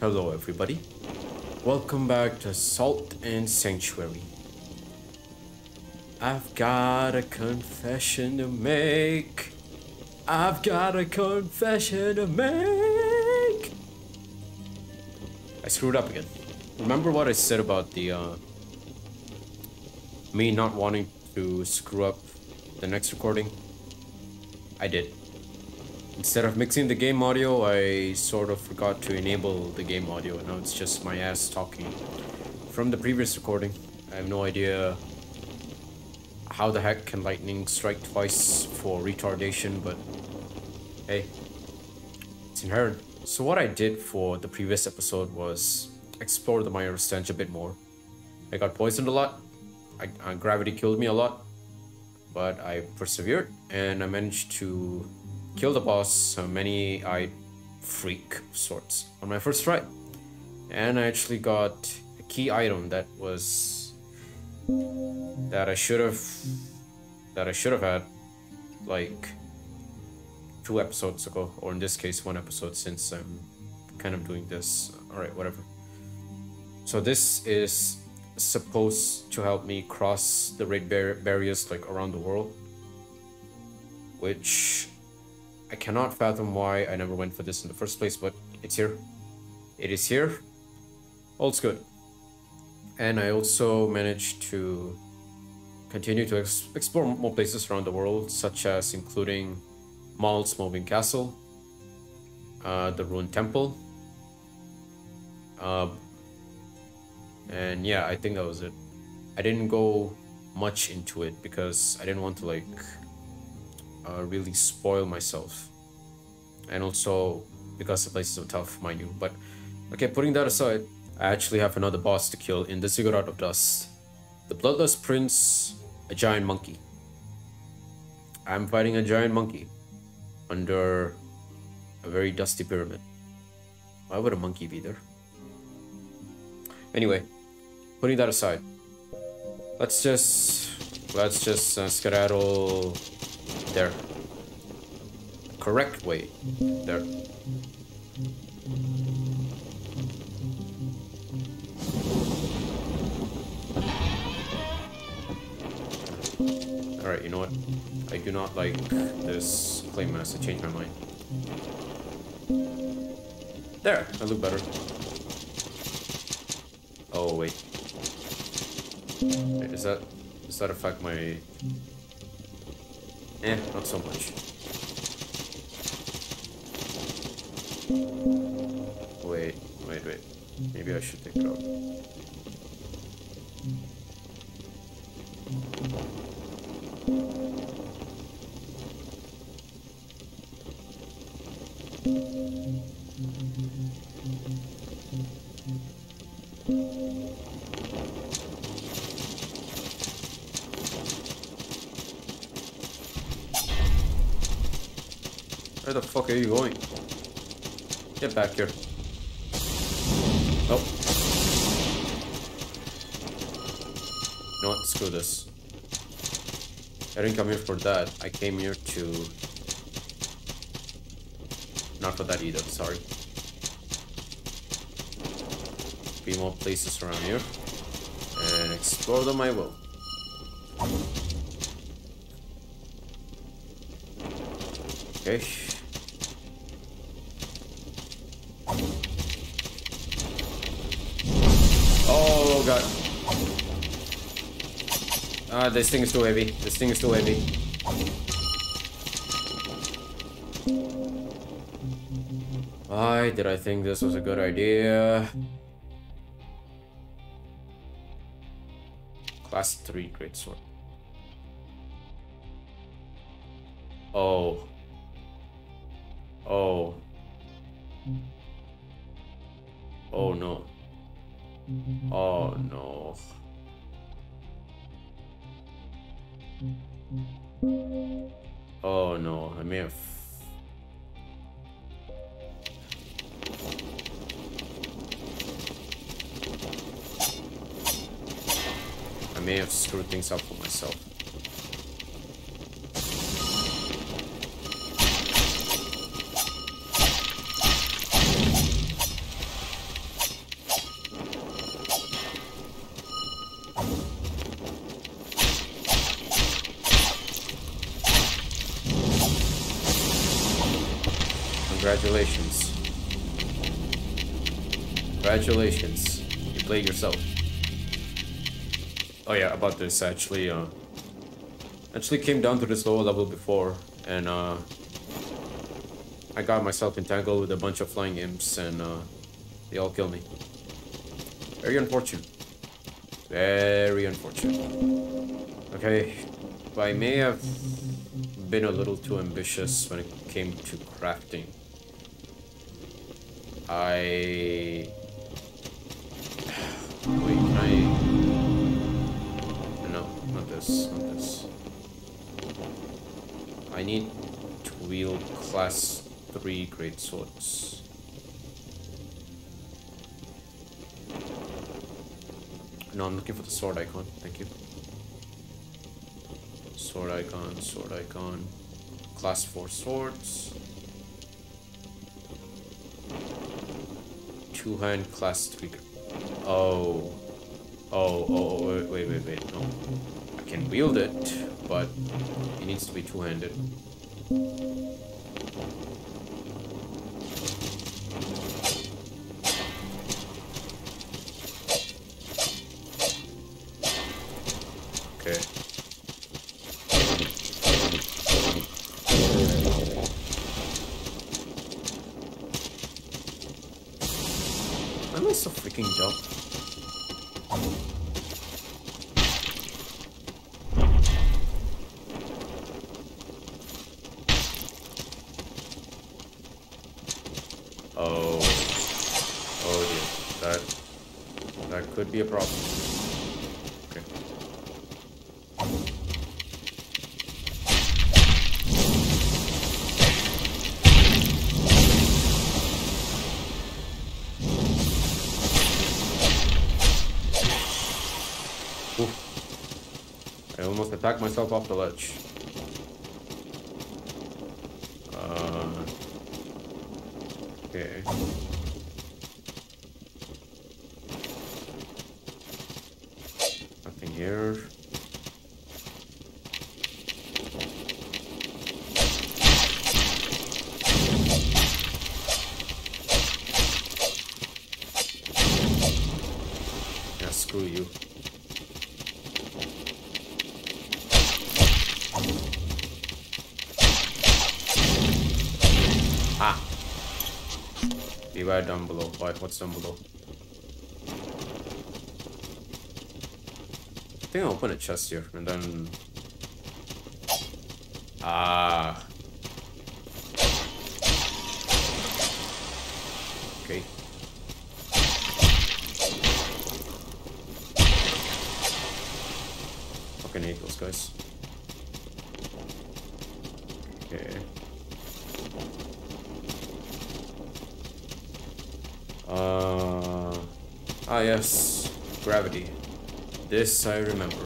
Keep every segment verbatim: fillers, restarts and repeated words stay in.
Hello everybody, welcome back to Salt and Sanctuary. I've got a confession to make. I've got a confession to make. I screwed up again. Remember what I said about the uh, me not wanting to screw up the next recording? I did. Instead of mixing the game audio, I sort of forgot to enable the game audio. Now it's just my ass talking from the previous recording. I have no idea how the heck can lightning strike twice for retardation, but hey, it's inherent. So what I did for the previous episode was explore the Mire of Stench a bit more. I got poisoned a lot. I, uh, gravity killed me a lot, but I persevered and I managed to kill the boss, a many-eyed freak of sorts, on my first try. And I actually got a key item that was that I should have that I should have had like two episodes ago, or in this case one episode, since I'm kind of doing this. Alright, whatever. So this is supposed to help me cross the red bar barriers like around the world, which I cannot fathom why I never went for this in the first place, but it's here. It is here. All's good. And I also managed to continue to ex explore more places around the world, such as including Mal's Moving Castle, uh, the Ruined Temple, uh, and yeah, I think that was it. I didn't go much into it because I didn't want to like Uh, really spoil myself, and also because the place is so tough, mind you. But okay, putting that aside, I actually have another boss to kill in the Ziggurat of Dust, the Bloodless Prince, a giant monkey. I'm fighting a giant monkey under a very dusty pyramid. Why would a monkey be there? Anyway, putting that aside, let's just let's just uh, skedaddle there. Correct way. There. Alright, you know what? I do not like this claymass. I changed my mind. There! I look better. Oh, wait. Wait, is that... does that affect my... Eh, not so much. Wait, wait, wait. Maybe I should take it out. Where the fuck are you going? Get back here. Nope. No, screw this. I didn't come here for that. I came here to... not for that either, sorry. Be more places around here. And explore them I will. Okay. Oh god. Ah, this thing is too heavy. This thing is too heavy. Why did I think this was a good idea? Class three greatsword. Oh. Oh. Oh no. Oh no. Oh no, I may have... I may have screwed things up for myself. Congratulations. Congratulations. You played yourself. Oh yeah, about this, actually, uh, actually came down to this lower level before, and uh, I got myself entangled with a bunch of flying imps, and uh, they all killed me. Very unfortunate. Very unfortunate. Okay, I may have been a little too ambitious when it came to crafting. I... Wait, can I... No, not this, not this. I need to wield class three great swords. No, I'm looking for the sword icon, thank you. Sword icon, sword icon. Class four swords. Two-hand class three. Oh. Oh, oh, wait, wait, wait, wait, no. I can wield it, but it needs to be two-handed. Be a problem. Okay. Oof. I almost attacked myself off the ledge. Uh, okay. Here. Yeah, screw you. Ah! Beware down below. Why? What's down below? I think I'll open a chest here, and then... Ah... Okay. Fucking hate those guys. Okay. Uh... Ah yes, gravity. This I remember.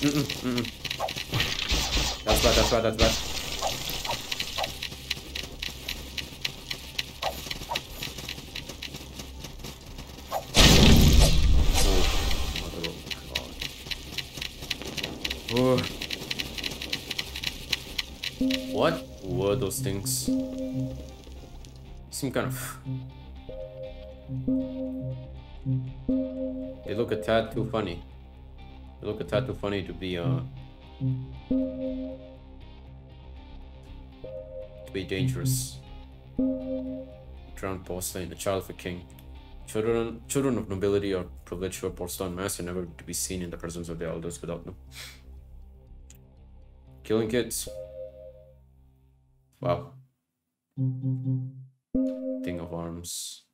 Mm-mm, mm-mm. That's bad, that's bad, that's bad. Those things seem kind of they look a tad too funny they look a tad too funny to be uh to be dangerous. Drowned porcelain, a child of a king. Children children of nobility or privileged who are forced on mass are never to be seen in the presence of their elders without them. Killing kids. Wow. Thing of arms.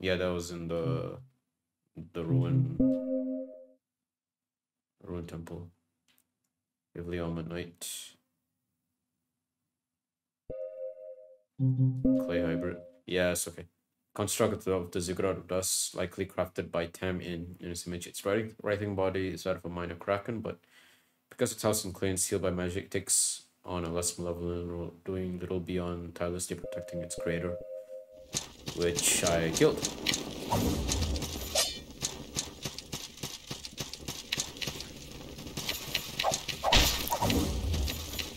Yeah, that was in the the ruin ruined temple. Heavily armored knight. Clay hybrid. Yes, okay. Construct of the Ziggurat of Dust, likely crafted by Tam in in his image. Its writing writing body is that of a minor kraken, but because its house and clay is sealed by magic, takes on a less malevolent role, doing little beyond tirelessly protecting its creator. which I killed.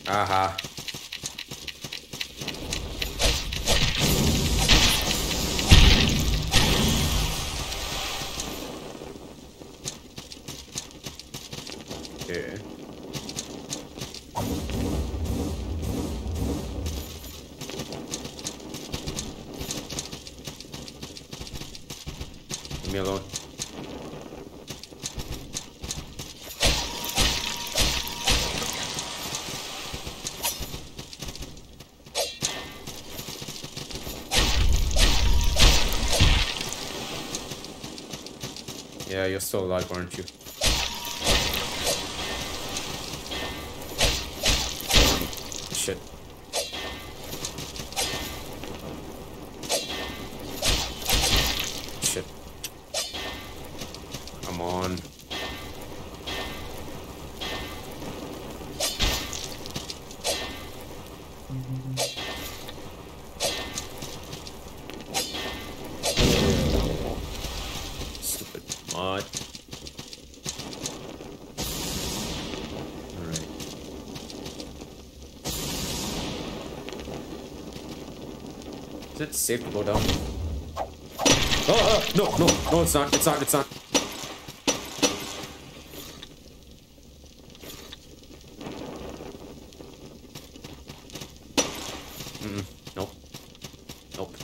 Aha. Yeah, you're still alive, aren't you? Shit. Shit. Come on. It's safe to go down. Oh, oh, no, no, no, it's not, it's not, it's not. Mm-mm, nope. Nope.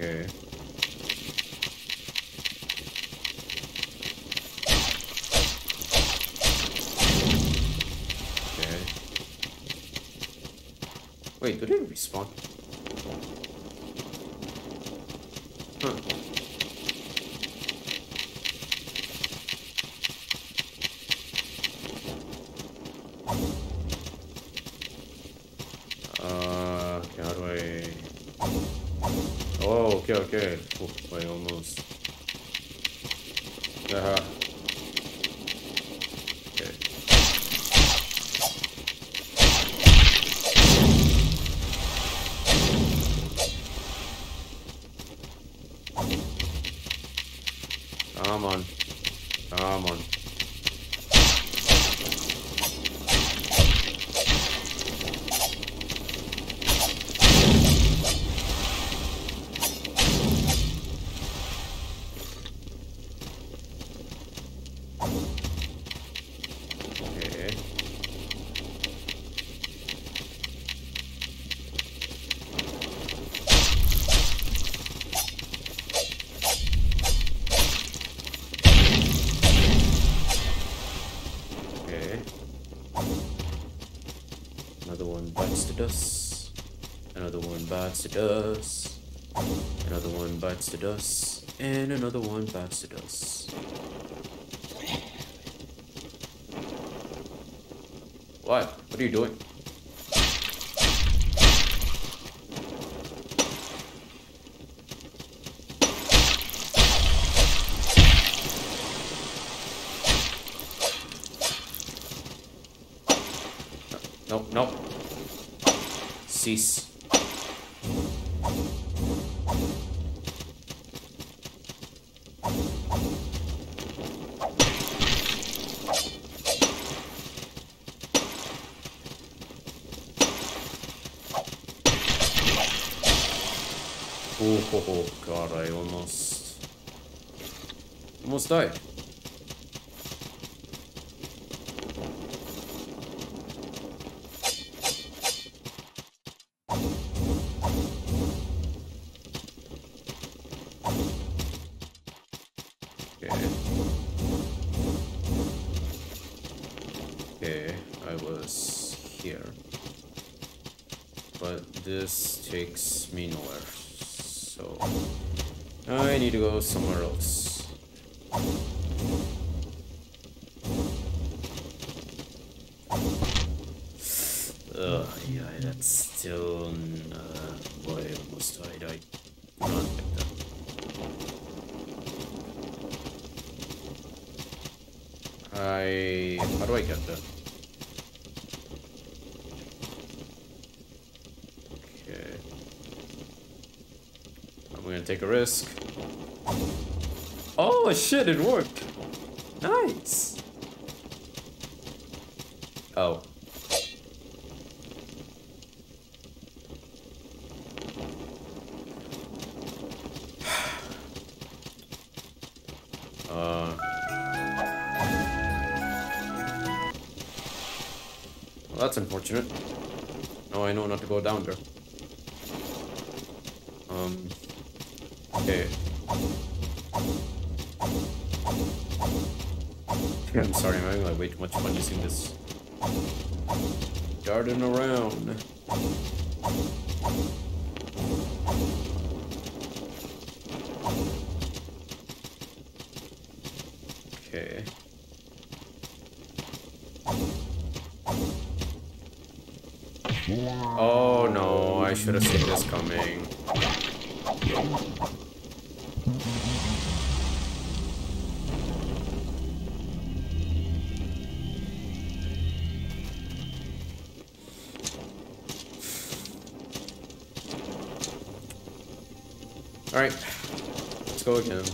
Okay. Wait, did it respawn? Huh. Uh, okay, how do I... Oh, okay, okay. Oh, wait, almost. Aha. Uh-huh. Come on. Come on. Okay. Another one bites the dust, another one bites the dust, and another one bites the dust. What? What are you doing? No, no, no. Cease. Oh, oh, oh god, I almost almost died. Okay, I was here, but this takes me nowhere, so I need to go somewhere else. Ugh, yeah, that's still... Uh, boy, I almost died. I... Not like that. I... How do I get there? Okay. I'm gonna take a risk. Oh shit, it worked! Nice! Oh. Uh. Well, that's unfortunate. Now I know not to go down there. Um. Okay. I'm sorry, I'm having like way too much fun using this. Darting around. Okay. Oh no, I should have seen this coming. Alright, let's go again.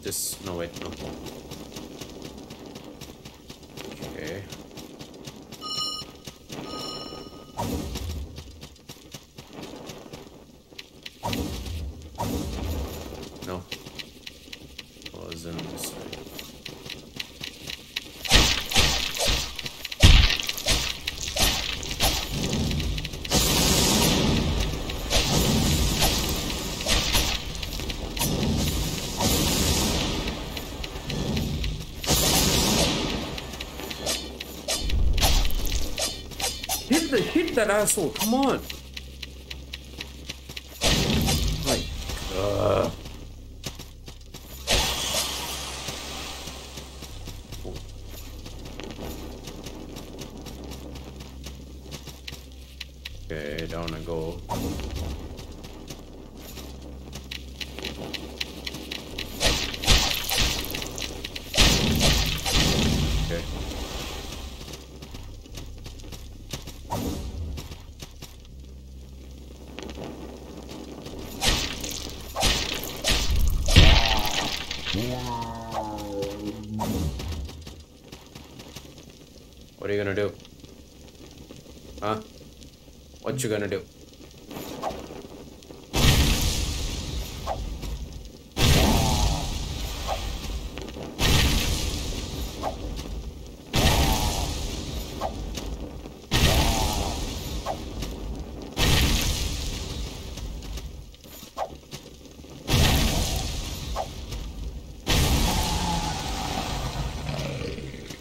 This, no wait, no. Okay. No. Wasn't this way. Hit that asshole, come on! Like, uh... Oh. Okay, down I go. Okay. What are you gonna do? Huh? What you gonna do?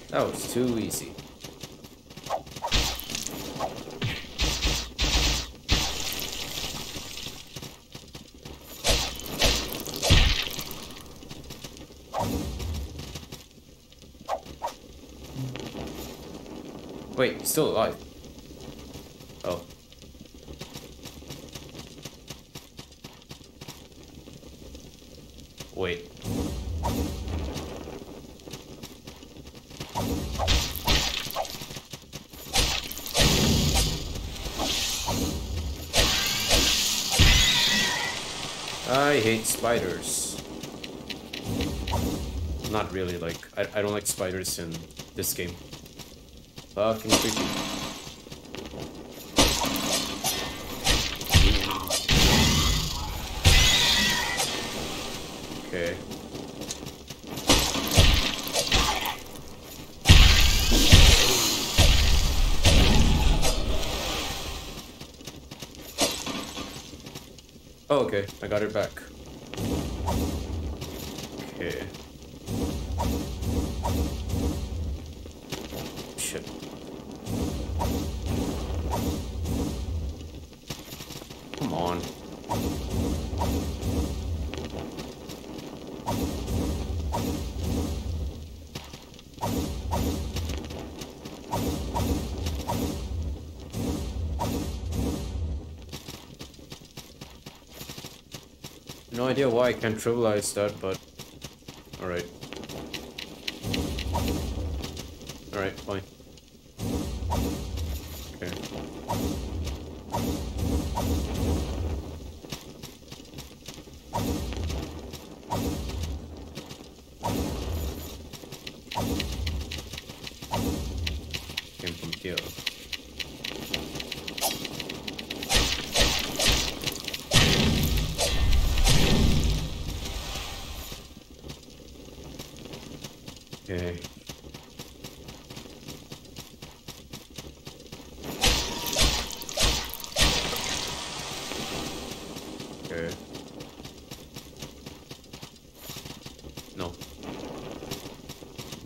That was too easy. Wait, he's still alive. Oh. Wait. I hate spiders. Not really, like, I, I don't like spiders in this game. Fucking creepy. Okay. Oh, okay. I got it back. Okay. Shit. Come on. No idea why I can't trivialize that, but alright. Alright, fine. Okay. Came from here. Okay. Okay. No.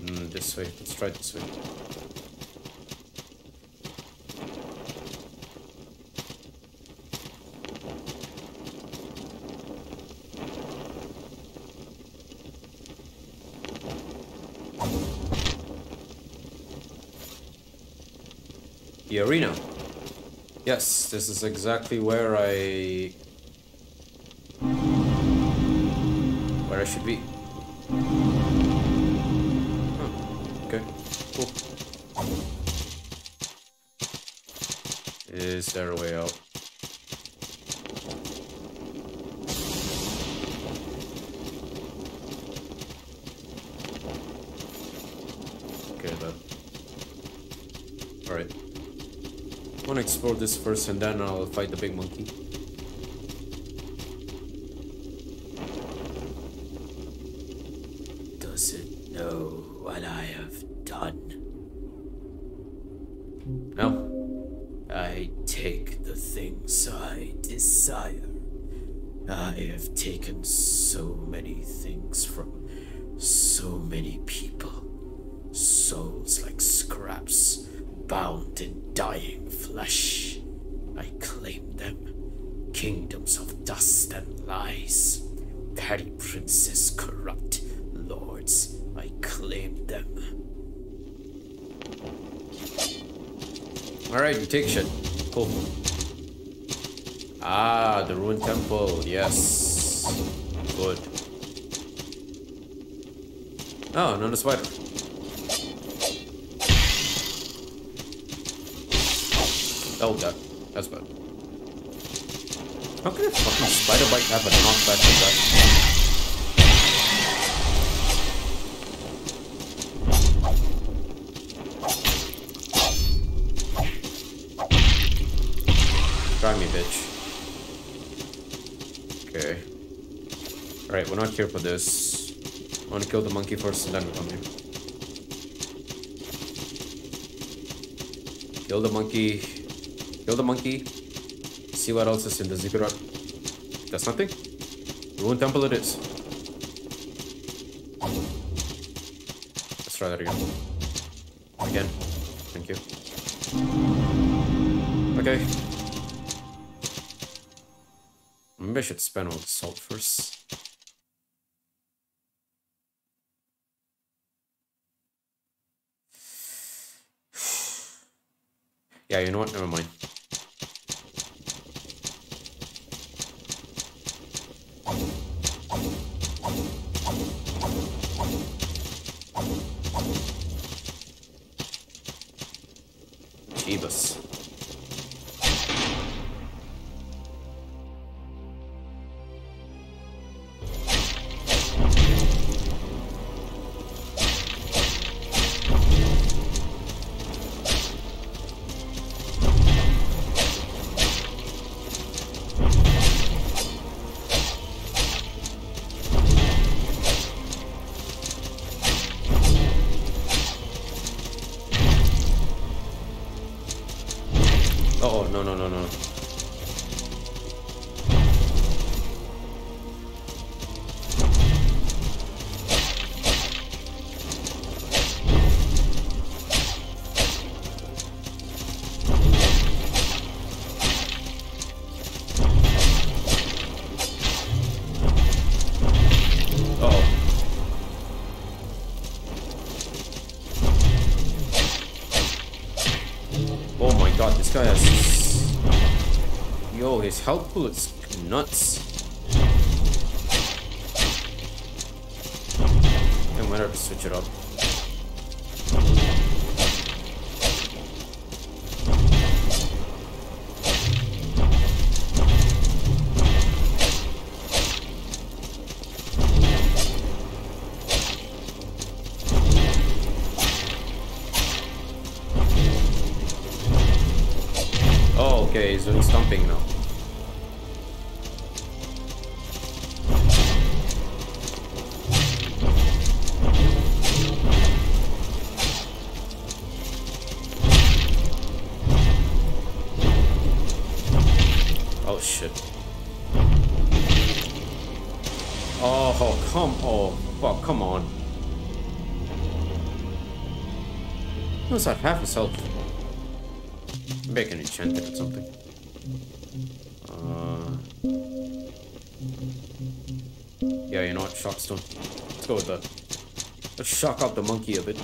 Mm, this way. Let's try this way. The arena. Yes, this is exactly where I where I should be. Huh. Okay, cool. Is there a way out? Okay, then. All right. I want to explore this first and then I'll fight the big monkey. Doesn't know what I have done. No. I take the things I desire. I have taken so many things from so many people. Souls like scraps. Bound in dying flesh, I claim them. Kingdoms of dust and lies, petty princes, corrupt lords, I claim them. Alright, you take shit. Cool. Ah, the Ruined Temple, yes. Good. Oh, another spider. Oh, that. That's bad. How can a fucking spider bite have a knockback like that? Try me, bitch. Okay. Alright, we're not here for this. I want to kill the monkey first and then we come here. Kill the monkey. Kill the monkey. See what else is in the Ziggurat. That's nothing. Ruined Temple it is. Let's try that again. Again. Thank you. Okay. Maybe I should spend all the salt first. Yeah, you know what? Never mind. Jeebus. Oh, no, no, no, no. my god, this guy is... Yo, his health pool is nuts. I'm gonna have to switch it up. Okay, he's doing stomping now. Oh shit. Oh, come on. Fuck, come on. He was at half his health. Maybe I can enchant it or something. Uh, yeah, you know what? Shockstone. Let's go with that. Let's shock up the monkey a bit.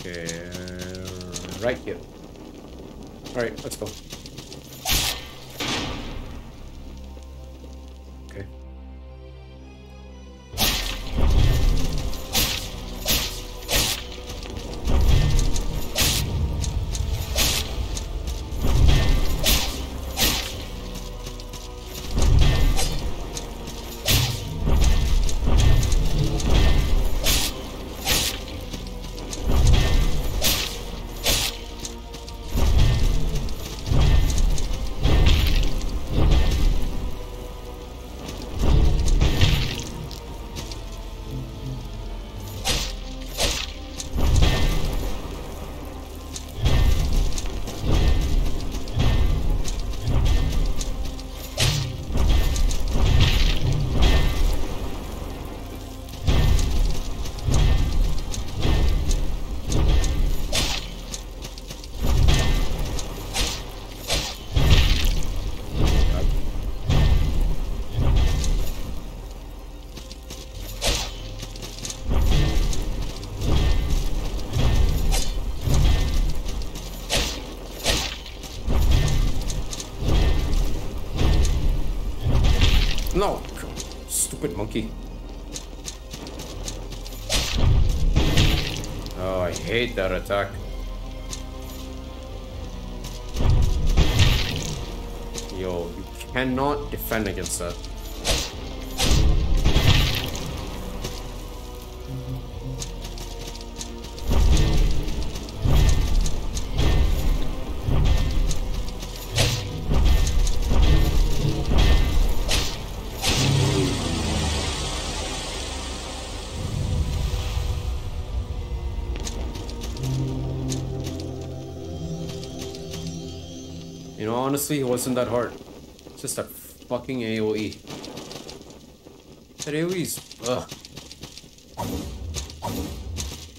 Okay, right here. Alright, let's go. No! Stupid monkey. Oh, I hate that attack. Yo, you cannot defend against that. You know, honestly, it wasn't that hard. It's just that fucking AoE. That AoE is... Ugh.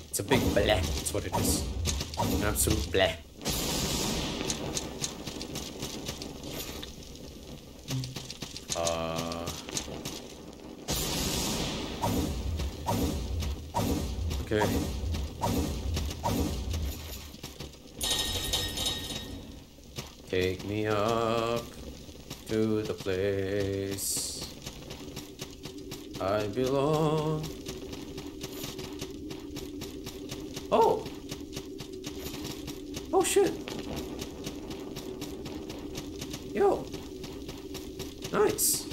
It's a big bleh. That's what it is. An absolute bleh. Uh... Okay. Take me up to the place I belong. Oh! Oh shit! Yo! Nice!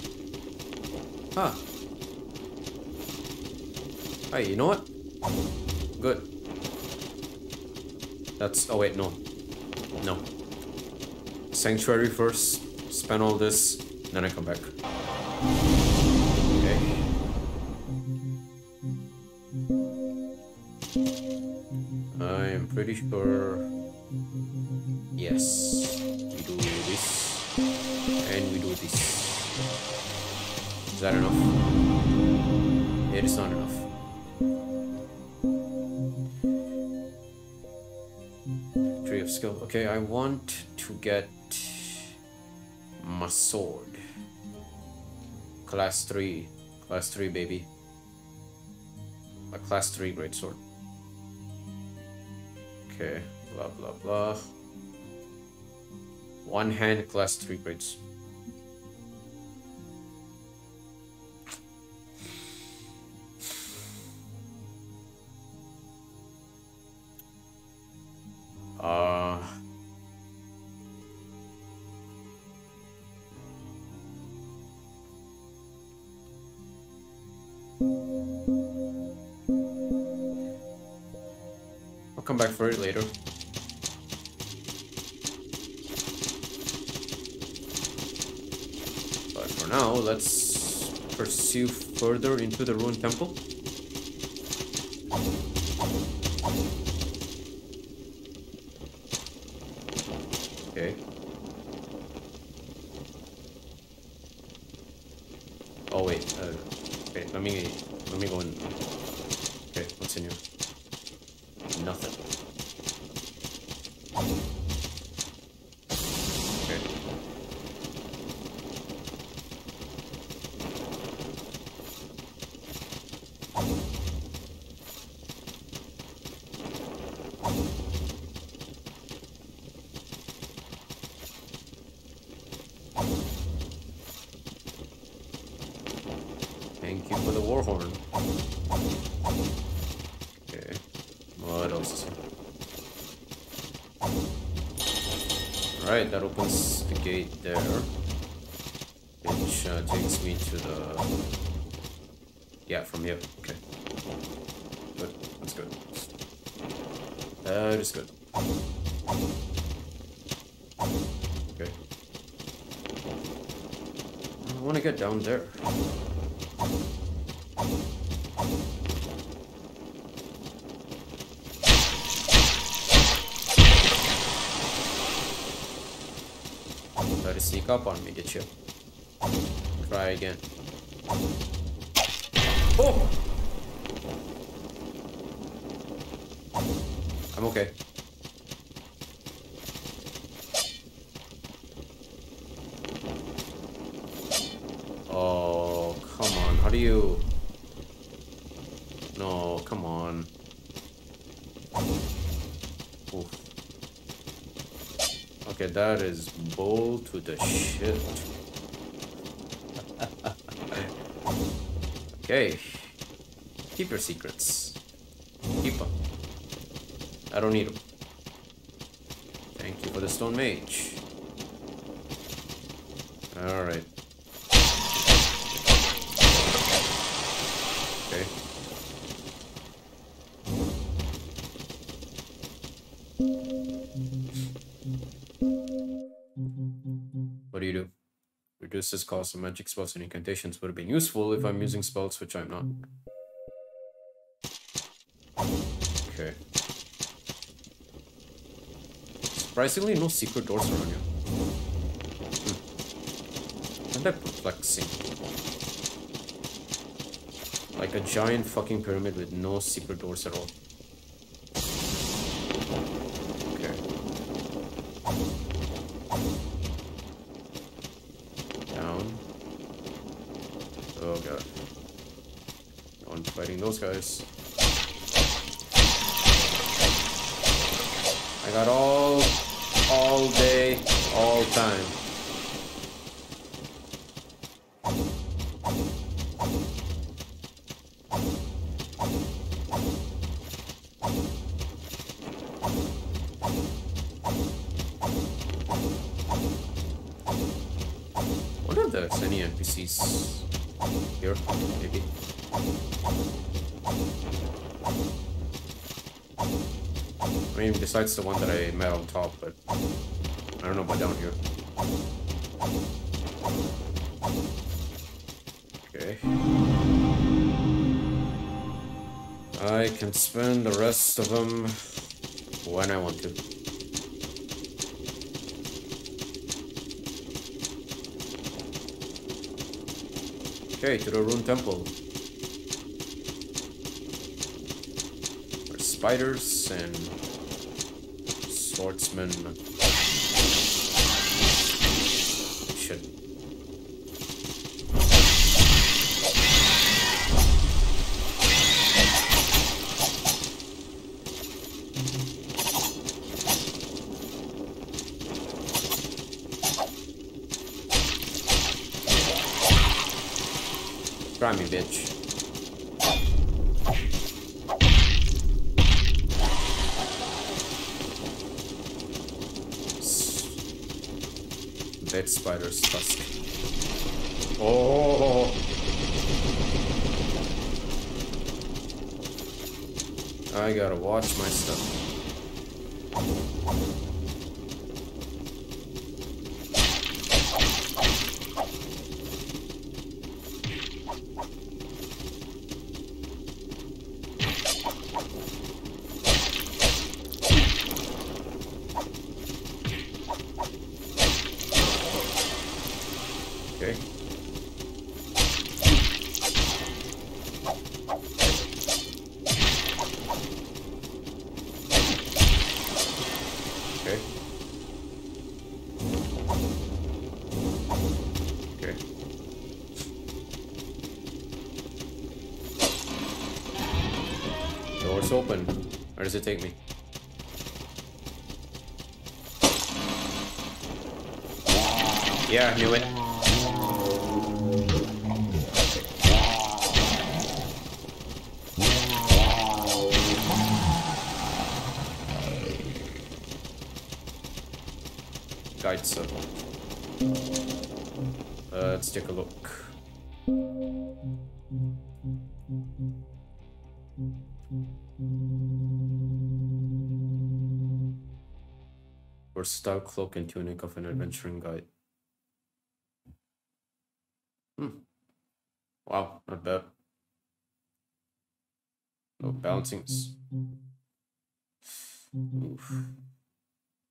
Huh. Hey, you know what? Good. That's... Oh wait, no. No. Sanctuary first, spend all this, then I come back. Okay. I'm pretty sure. Yes. We do this. And we do this. Is that enough? It is not enough. Tree of Skill. Okay, I want to get my sword. Class three. Class three, baby. A class three greatsword. Okay, blah blah blah. One hand, class three grades. Uh, I'll come back for it later. But for now, let's pursue further into the Ruined Temple. Okay. Oh wait, uh, wait, let me, let me go in. Okay, what's in here? Nothing. That opens the gate there, which uh, takes me to the... Yeah, from here. Okay. Good. That's good. That is good. Okay. I want to get down there. Sneak up on me, did you? Try again. Oh! I'm okay. Oh, come on. How do you... No, come on. Oof. Okay, that is bold to the shit. Okay. Keep your secrets. Keep them. I don't need them. Thank you for the stone mage. Alright. This cost of magic spells and incantations would have been useful if I'm using spells, which I'm not. Okay. Surprisingly, no secret doors around here. Hmm. Isn't that perplexing? Like a giant fucking pyramid with no secret doors at all. Those guys. I got all, all day, all time. What if there's any N P Cs here? Maybe. I mean, besides the one that I met on top, but I don't know about down here. Okay. I can spend the rest of them when I want to. Okay, to the Ruined Temple. There's spiders and swordsmen. Shit. Try me, bitch. Dead spider's tusk. Oh. I gotta watch my stuff. Open. Where does it take me? Yeah, I knew it. Guide circle. Uh, let's take a look. Style cloak and tunic of an adventuring guide. Hmm. Wow, not bad. No balancings. Oof.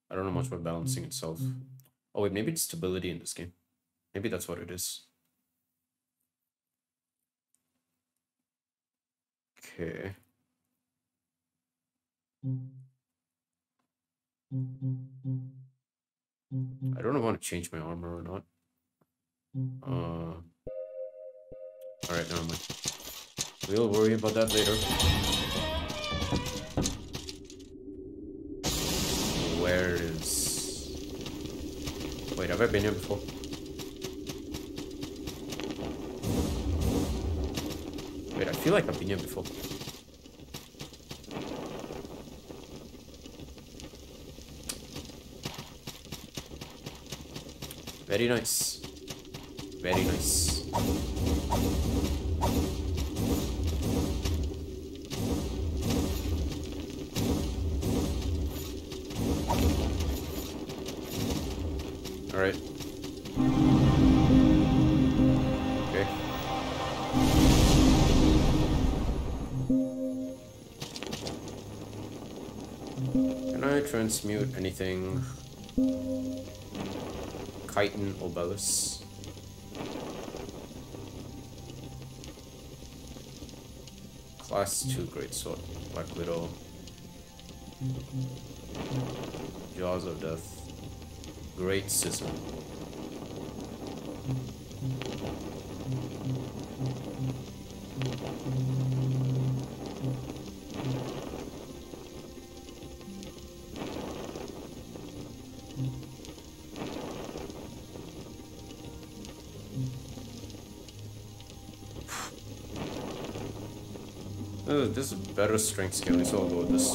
I don't know much about balancing itself. Oh wait, maybe it's stability in this game. Maybe that's what it is. Okay. I don't want to change my armor or not. Uh, Alright, never mind. We'll worry about that later. Where is... Wait, have I been here before? Wait, I feel like I've been here before. Very nice. Very nice. All right. Okay. Can I transmute anything? Titan Obelus. Class two Greatsword. Black Widow. Jaws of Death. Great Schism. This is better strength scaling, so I'll go with this.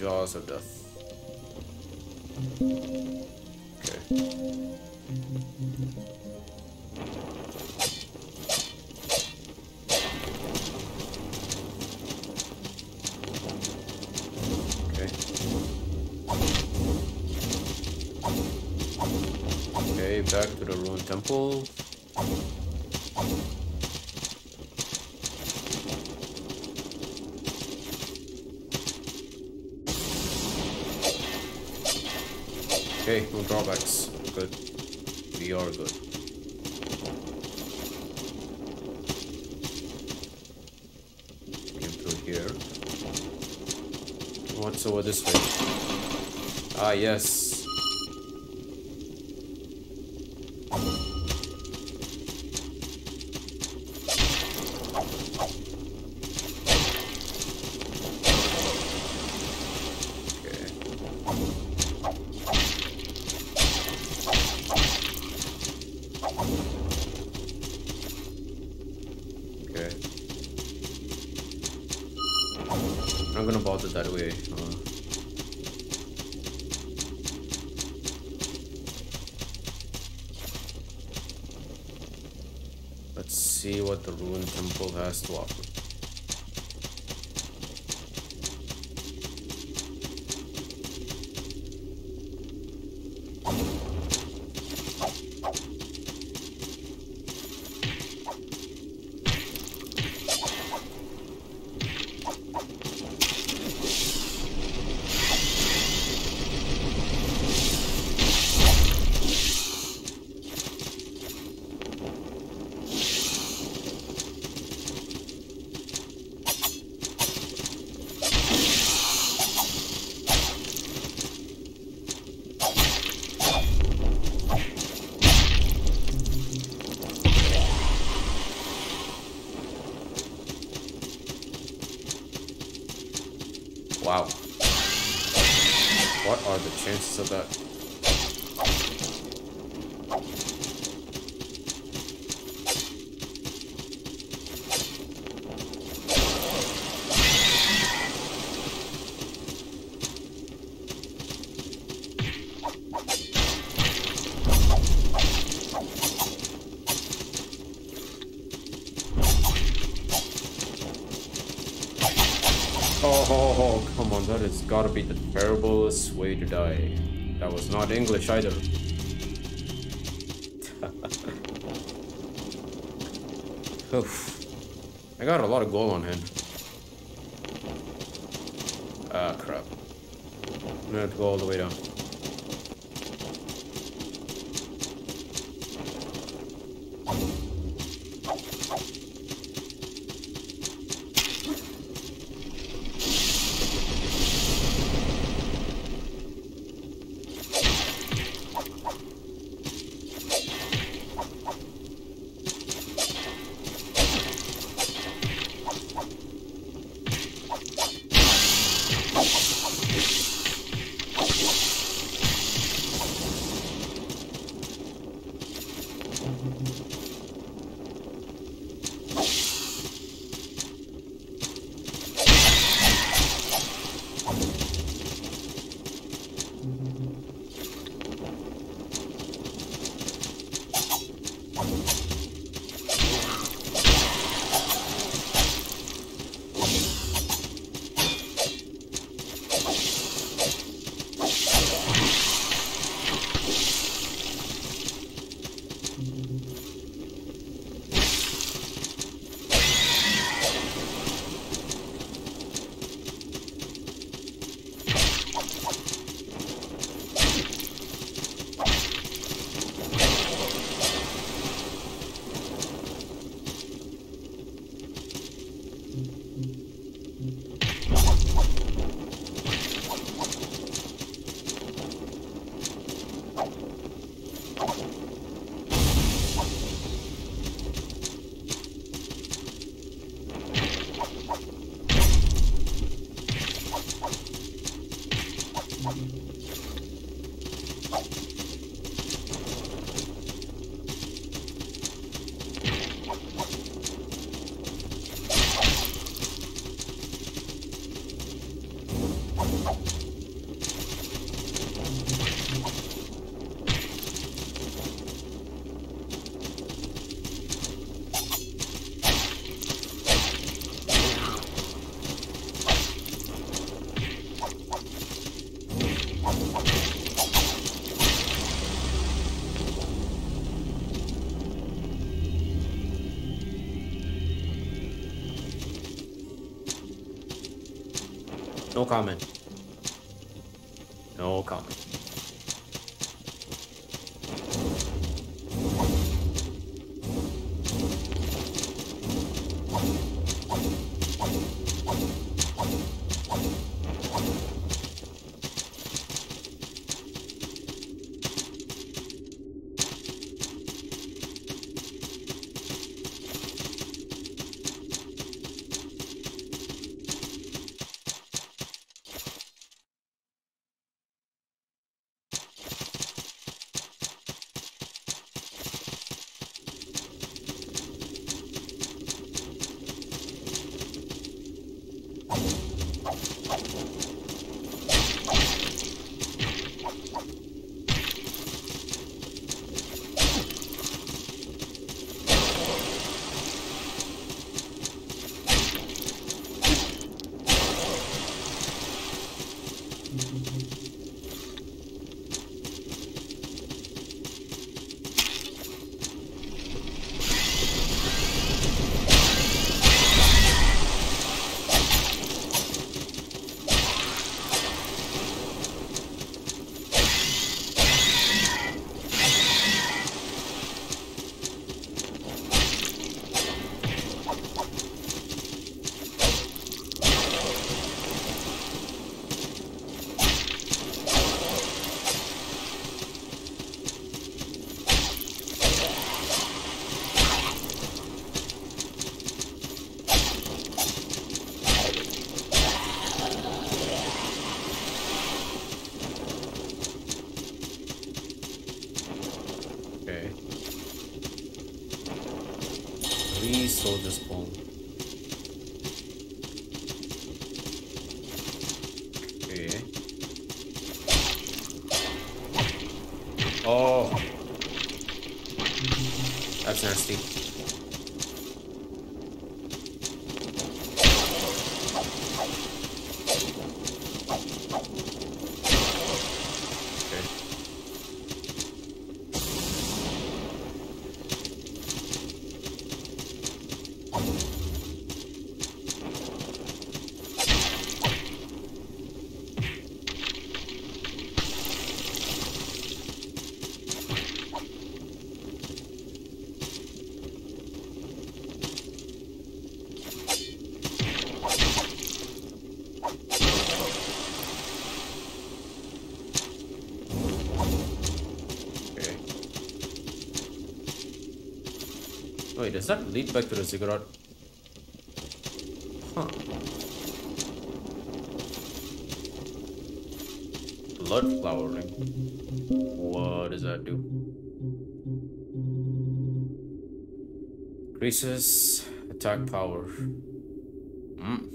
Jaws of Death. Okay. Okay. Okay, back to the Ruined Temple. Okay, no drawbacks. Good. We are good. Get through here. What's over this way? Ah, yes. Okay. Okay. I'm gonna bother that way. Uh, let's see what the Ruined Temple has to offer. It's gotta be the terriblest way to die. That was not English either. Oof. I got a lot of gold on hand. Ah, crap. I'm gonna have to go all the way down. No comment. No comment. Please soldier spawn. Okay. Oh, that's nasty. Wait, does that lead back to the Ziggurat? Huh. Blood flowering. What does that do? Increases attack power. Hmm.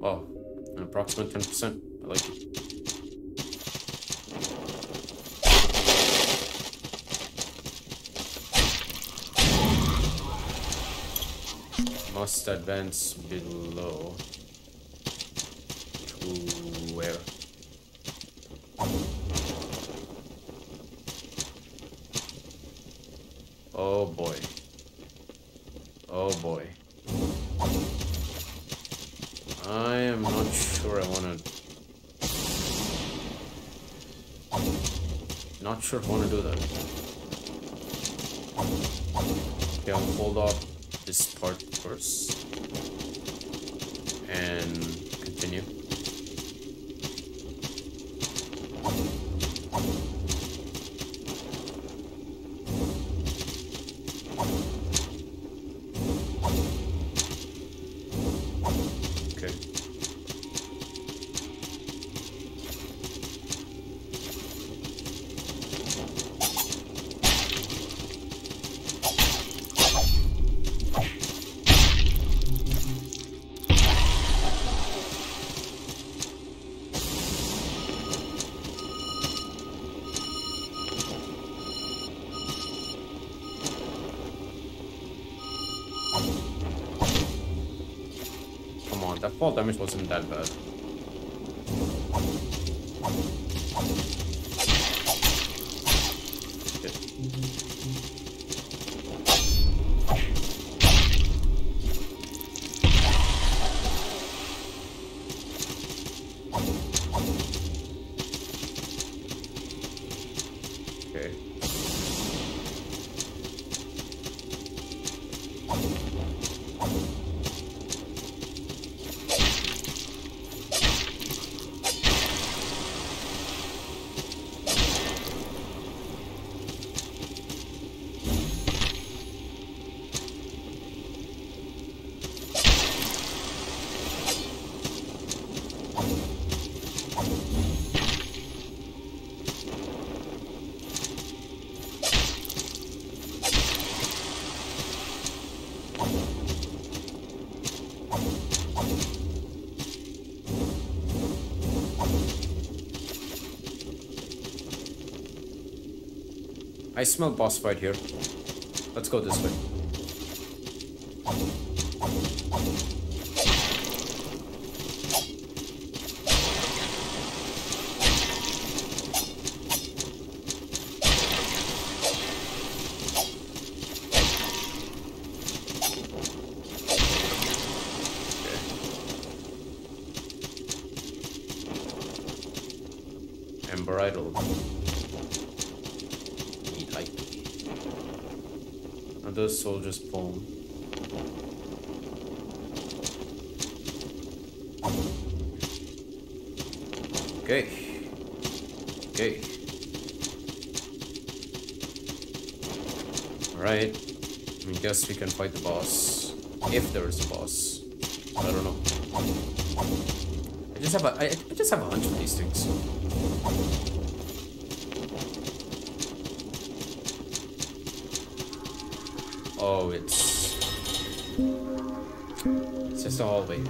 Wow. An approximate ten percent. I like it. Must advance below to where? Oh boy. Oh boy. I am not sure I wanna... Not sure I wanna do that. Okay, I'll hold off this part first and continue. Okay. That fall damage wasn't that bad. I smell boss fight here. Let's go this way. Okay. Ember idol. Another soldier's poem. Okay. Okay. Alright. I guess we can fight the boss. If there is a boss. I don't know. I just have a I, I just have a hunch of these things. Oh, it's It's just a hallway.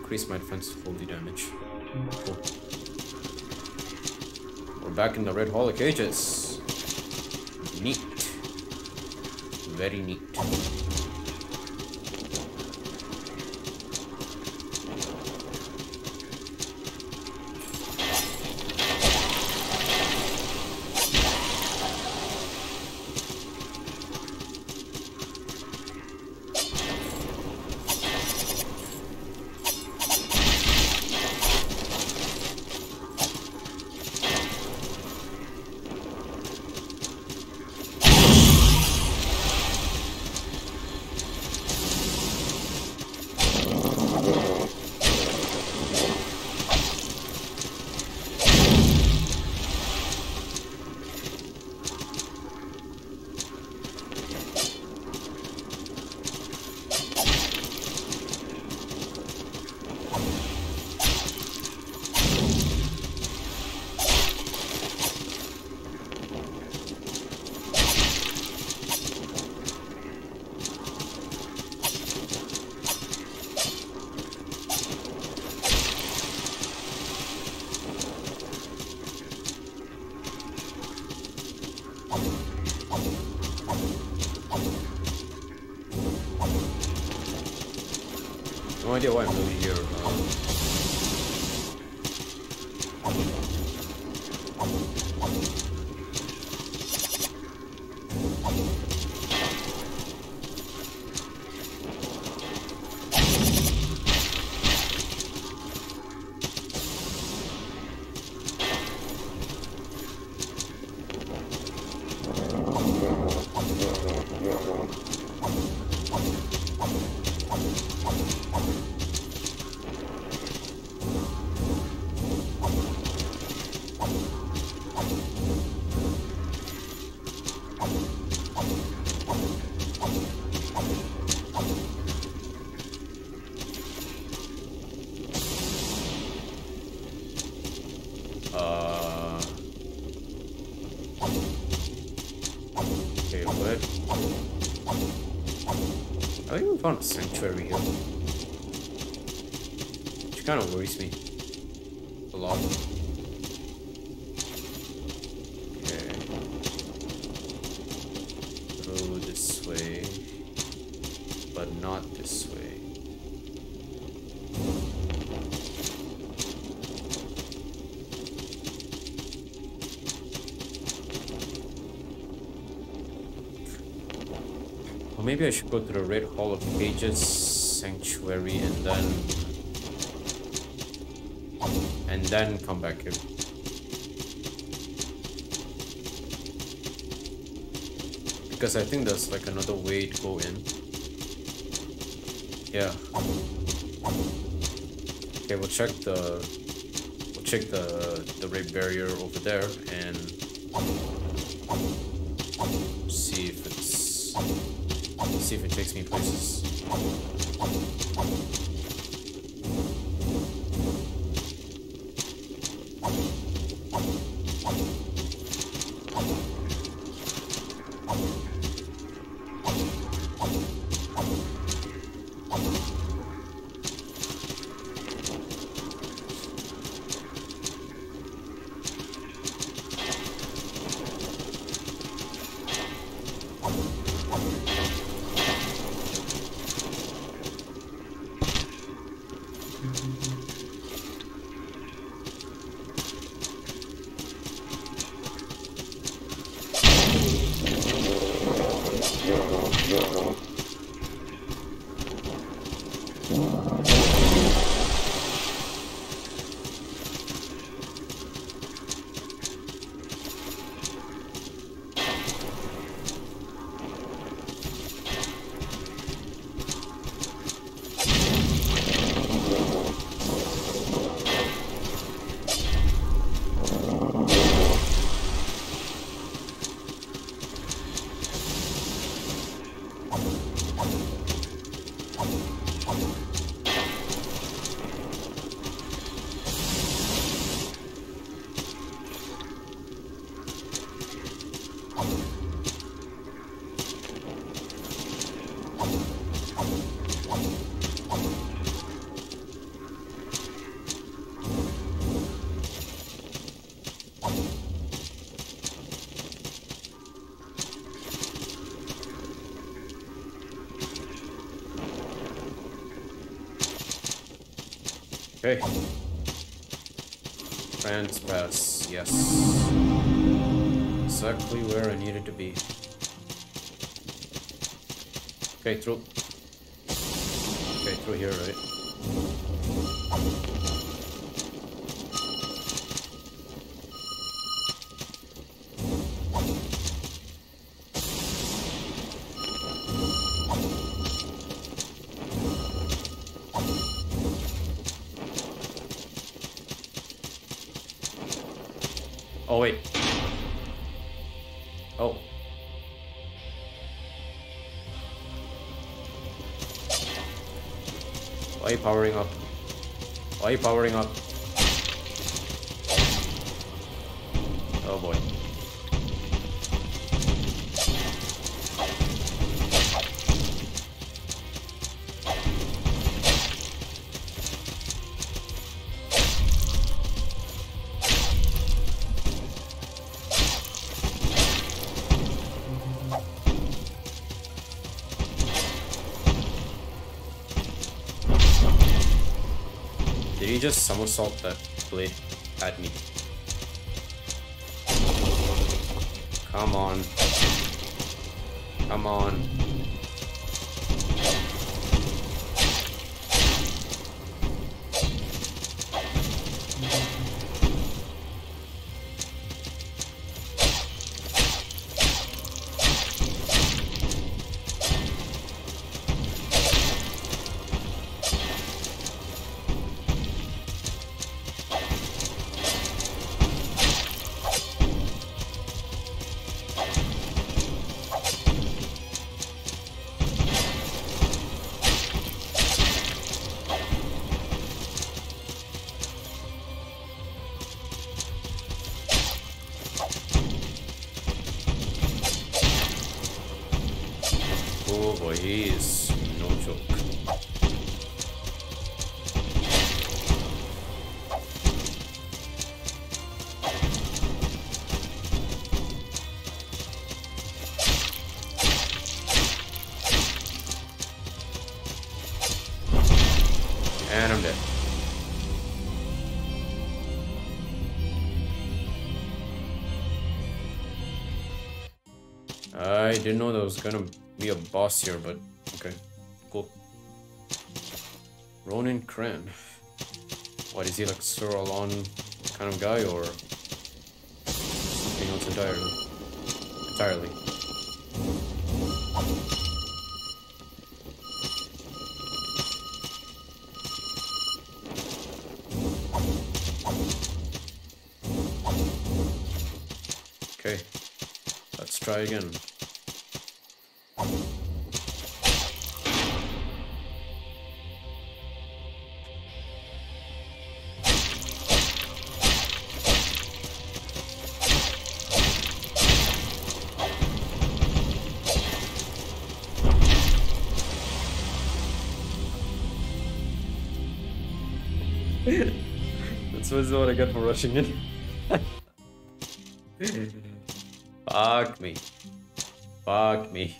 Increase my defense to forty damage. Cool. We're back in the Red Hall of Cages. Neat. Very neat. No idea why I'm really here. Found a sanctuary here, which kind of worries me a lot. Okay, go this way, but not this way. Maybe I should go to the Red Hall of Cages Sanctuary and then and then come back here. Because I think there's like another way to go in. Yeah. Okay, we'll check the we'll check the the red barrier over there and see if it's see if it takes me places. Okay. Transpass, yes. Exactly where I needed to be. Okay, through. Okay, through here, right? Oh, wait. Oh. Why are you powering up? Why are you powering up? Oh boy. Just somersault that blade at me. Come on. Come on. I didn't know there was gonna be a boss here, but okay, cool. Ronin Kran. What is he, like Sir Alon kind of guy, or something else entirely? Entirely. Okay, let's try again. This is what I get for rushing in. Fuck me. Fuck me.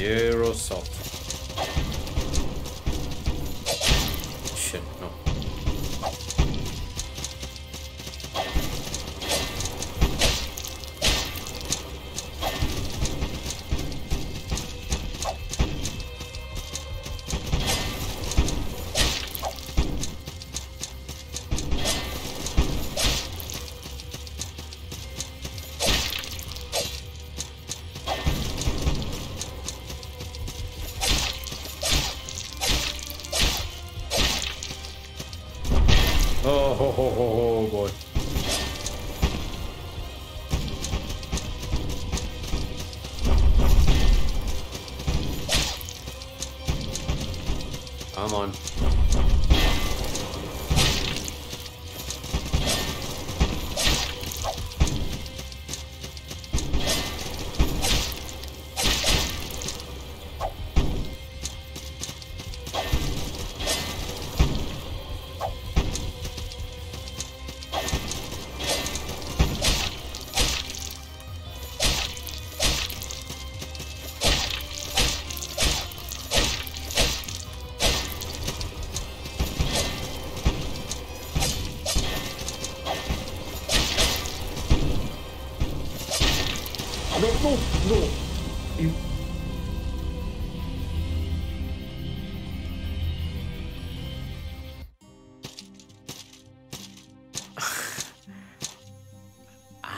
Zero salt. Shit, no. ho, ho, ho, boy. Come on.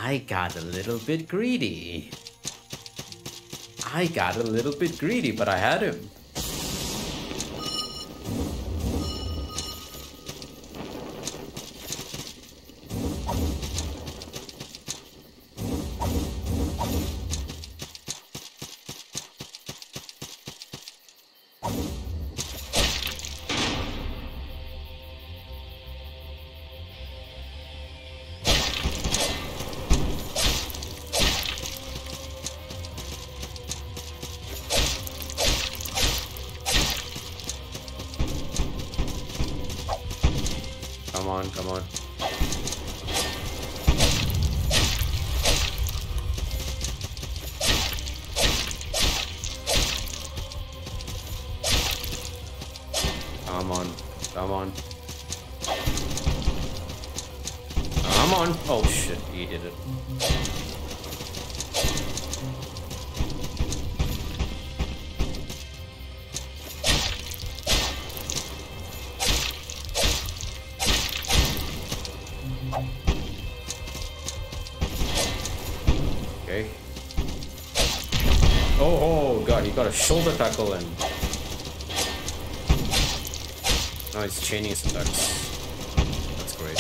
I got a little bit greedy. I got a little bit greedy, but I had him. Shoulder tackle and now he's chaining his attacks. That's great.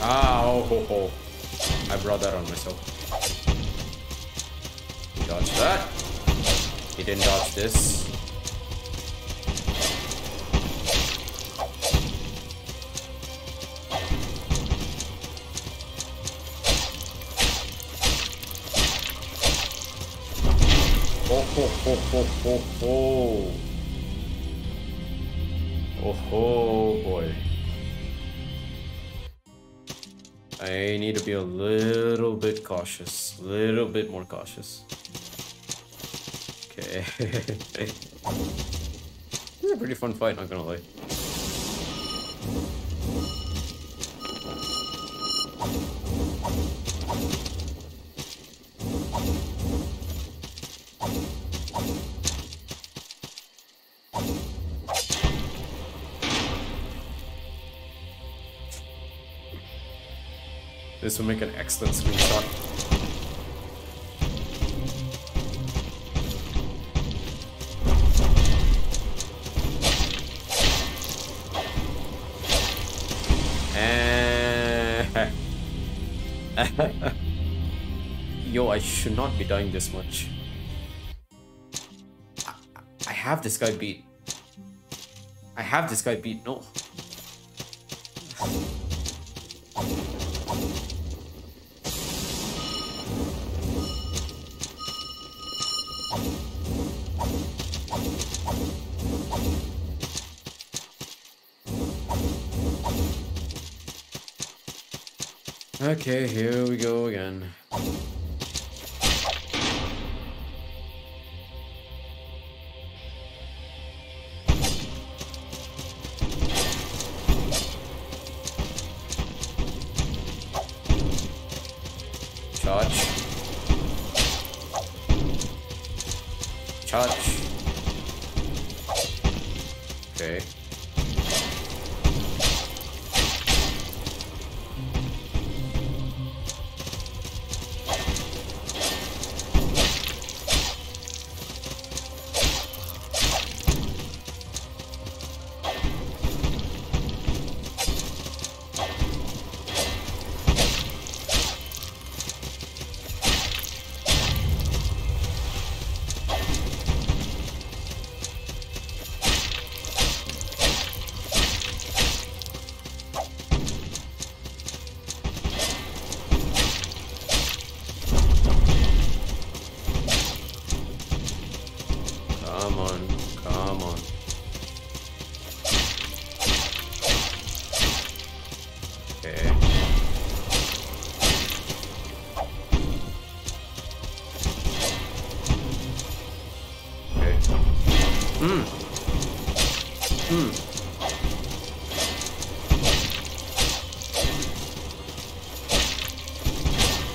Ah, oh, ho, ho. I brought that on myself. He dodged that. He didn't dodge this. Ho, ho, ho, ho. Oh, ho, boy. I need to be a little bit cautious. Little bit more cautious. Okay. This is a pretty fun fight, not gonna lie. This will make an excellent screenshot. Uh... Yo, I should not be dying this much. I, I have this guy beat. I have this guy beat. No. Okay, here we go again. Charge. Charge. Okay.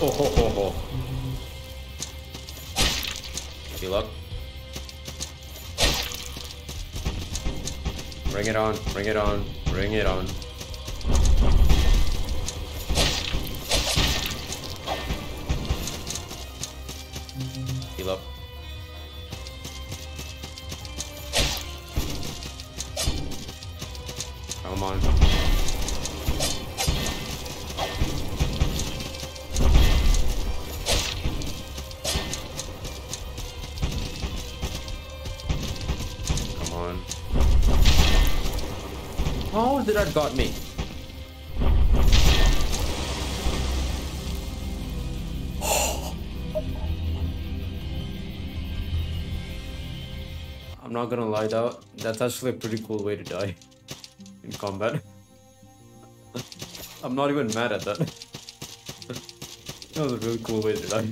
Oh, ho, ho, ho. Heal up. Bring it on, bring it on, bring it on. Heal up. Come on. Come on. How did that got me? I'm not gonna lie though, that's actually a pretty cool way to die in combat. I'm not even mad at that. That was a really cool way to die.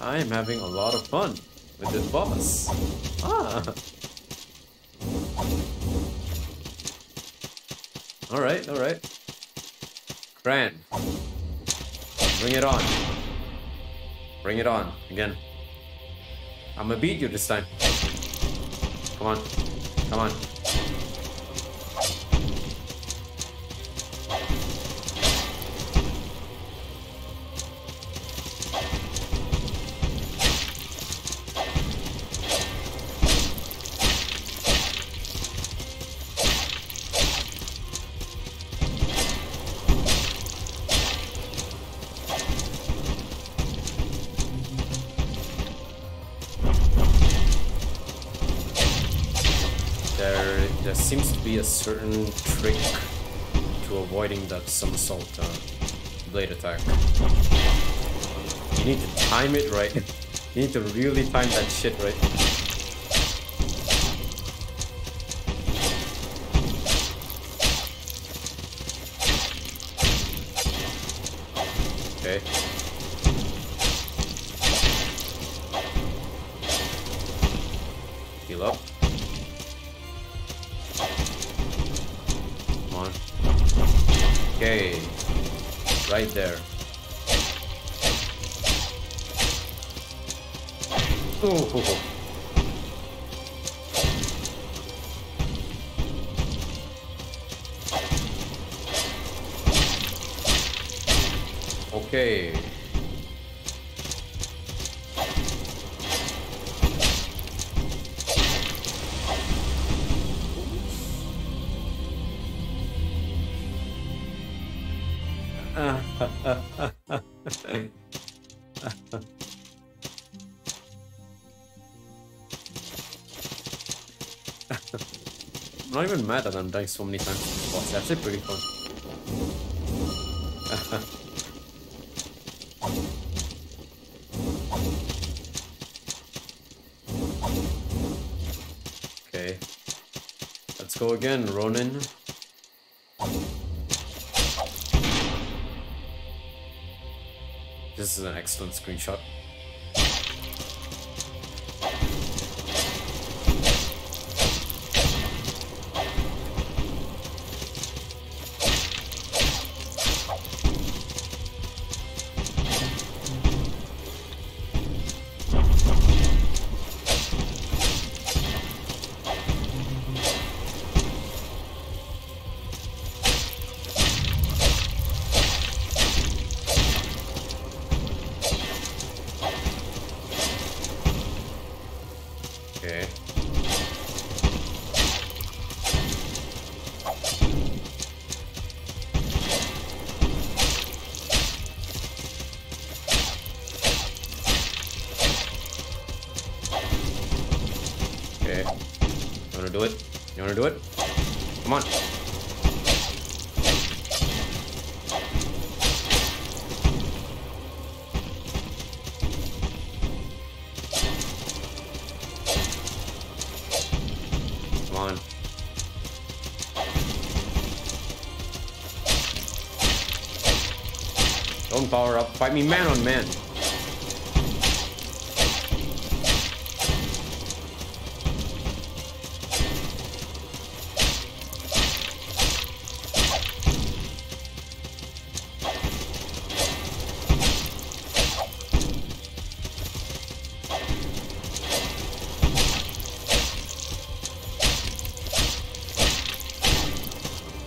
I am having a lot of fun with this boss. Ah. Alright, alright. Kran. Bring it on. Bring it on again. I'm gonna beat you this time. Come on. Come on. A certain trick to avoiding that somersault uh, blade attack. You need to time it right. You need to really time that shit right. Okay. Heal up. Okay, right there. Oh, okay. I'm not even mad that I'm dying so many times. Oh, it's actually pretty fun. Okay. Let's go again, Ronin. This is an excellent screenshot. Do it. You wanna do it? Come on. Come on. Don't power up. Fight me man on man.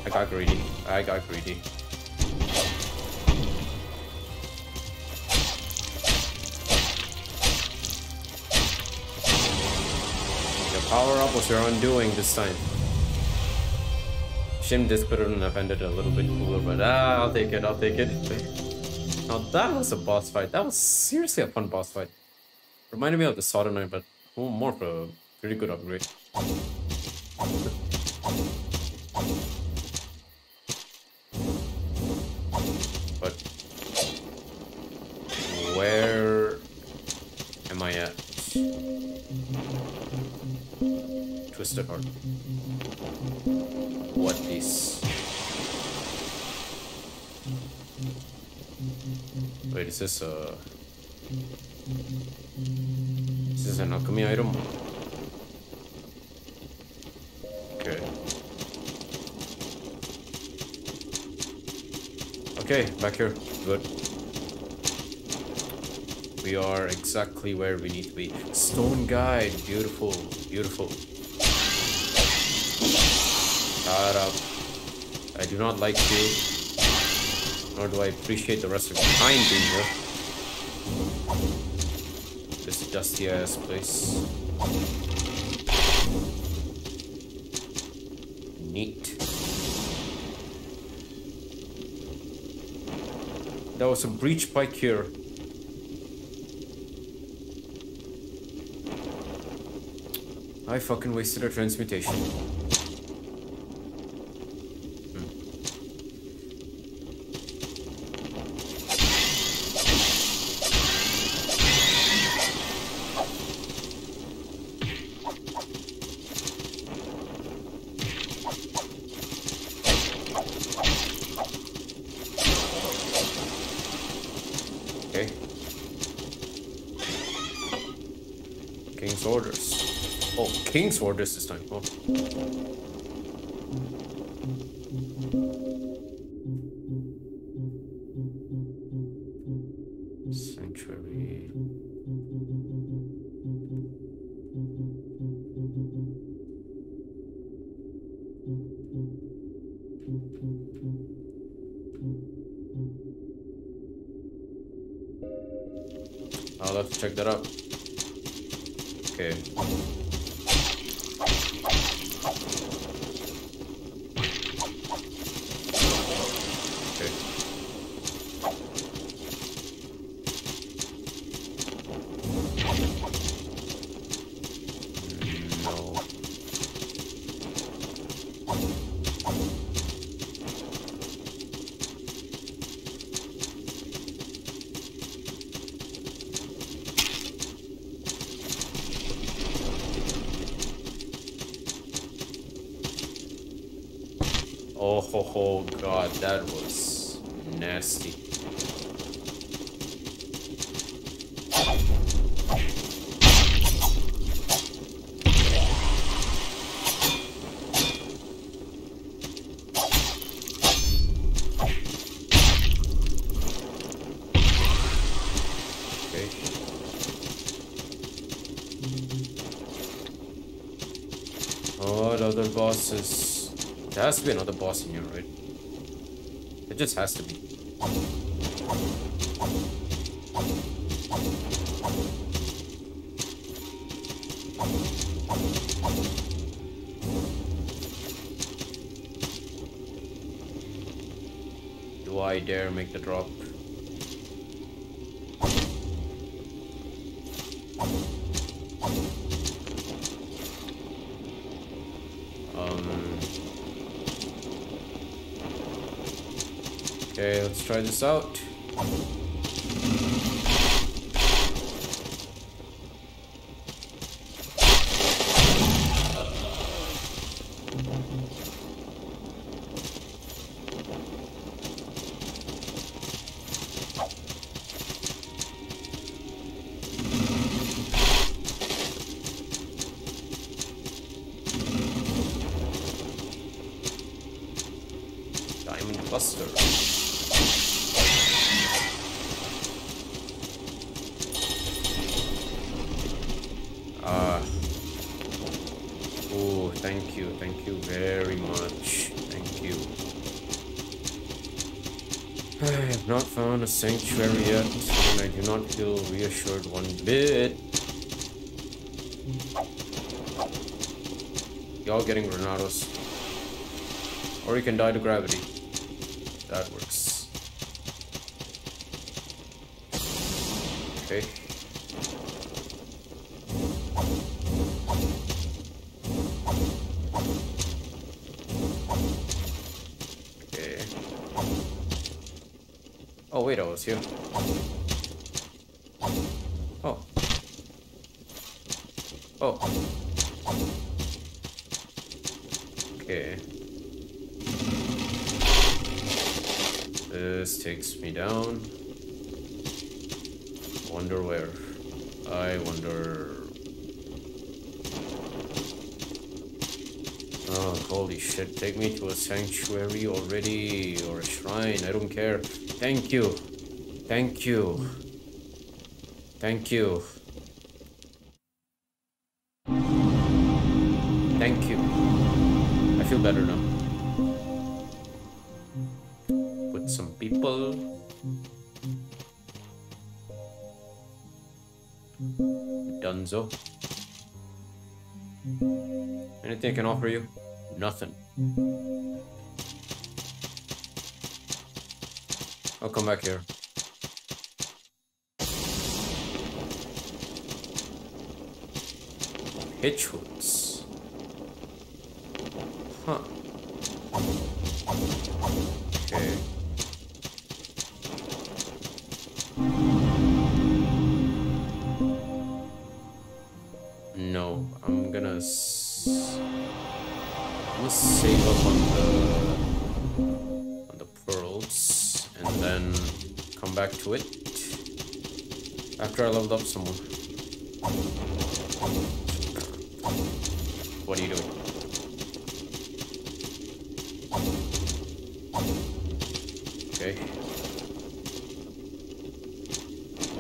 I got greedy. I got greedy. Your power-up was your undoing this time. Shim this could have offended a little bit cooler, but ah, I'll take it, I'll take it. Now that was a boss fight. That was seriously a fun boss fight. Reminded me of the Sword Knight, but more of a pretty good upgrade. But where am I at? Twisted Heart. What is? Wait, is this a? Is this an alchemy item? Okay. Okay, back here. Good. We are exactly where we need to be. Stone guide, beautiful, beautiful. Shut up. I do not like you, nor do I appreciate the rest of your time being here. This dusty ass place. Neat. There was a breach pike here. I fucking wasted a transmutation. King's orders this time. Oh. Sanctuary. I'll have to check that out. Okay. Oh god, that was nasty. Okay. What other bosses? There has to be another boss in here, right? It just has to be. Do I dare make the drop? Okay, let's try this out. Diamond cluster. Thank you, thank you very much. Thank you. I have not found a sanctuary yet, and I do not feel reassured one bit. Y'all getting Granados. Or you can die to gravity. That works. Okay. Oh wait, I was here. Oh. Oh. Okay. This takes me down. Wonder where. I wonder... Oh, holy shit. Take me to a sanctuary already, or a shrine, I don't care. Thank you. Thank you. Thank you. Thank you. I feel better now. Put some people. Dunzo. Anything I can offer you? Nothing. I'll come back here. Hitchhooks. Huh. Okay. No, I'm gonna s I'm gonna save up on the then come back to it after I leveled up someone. What are you doing? Okay.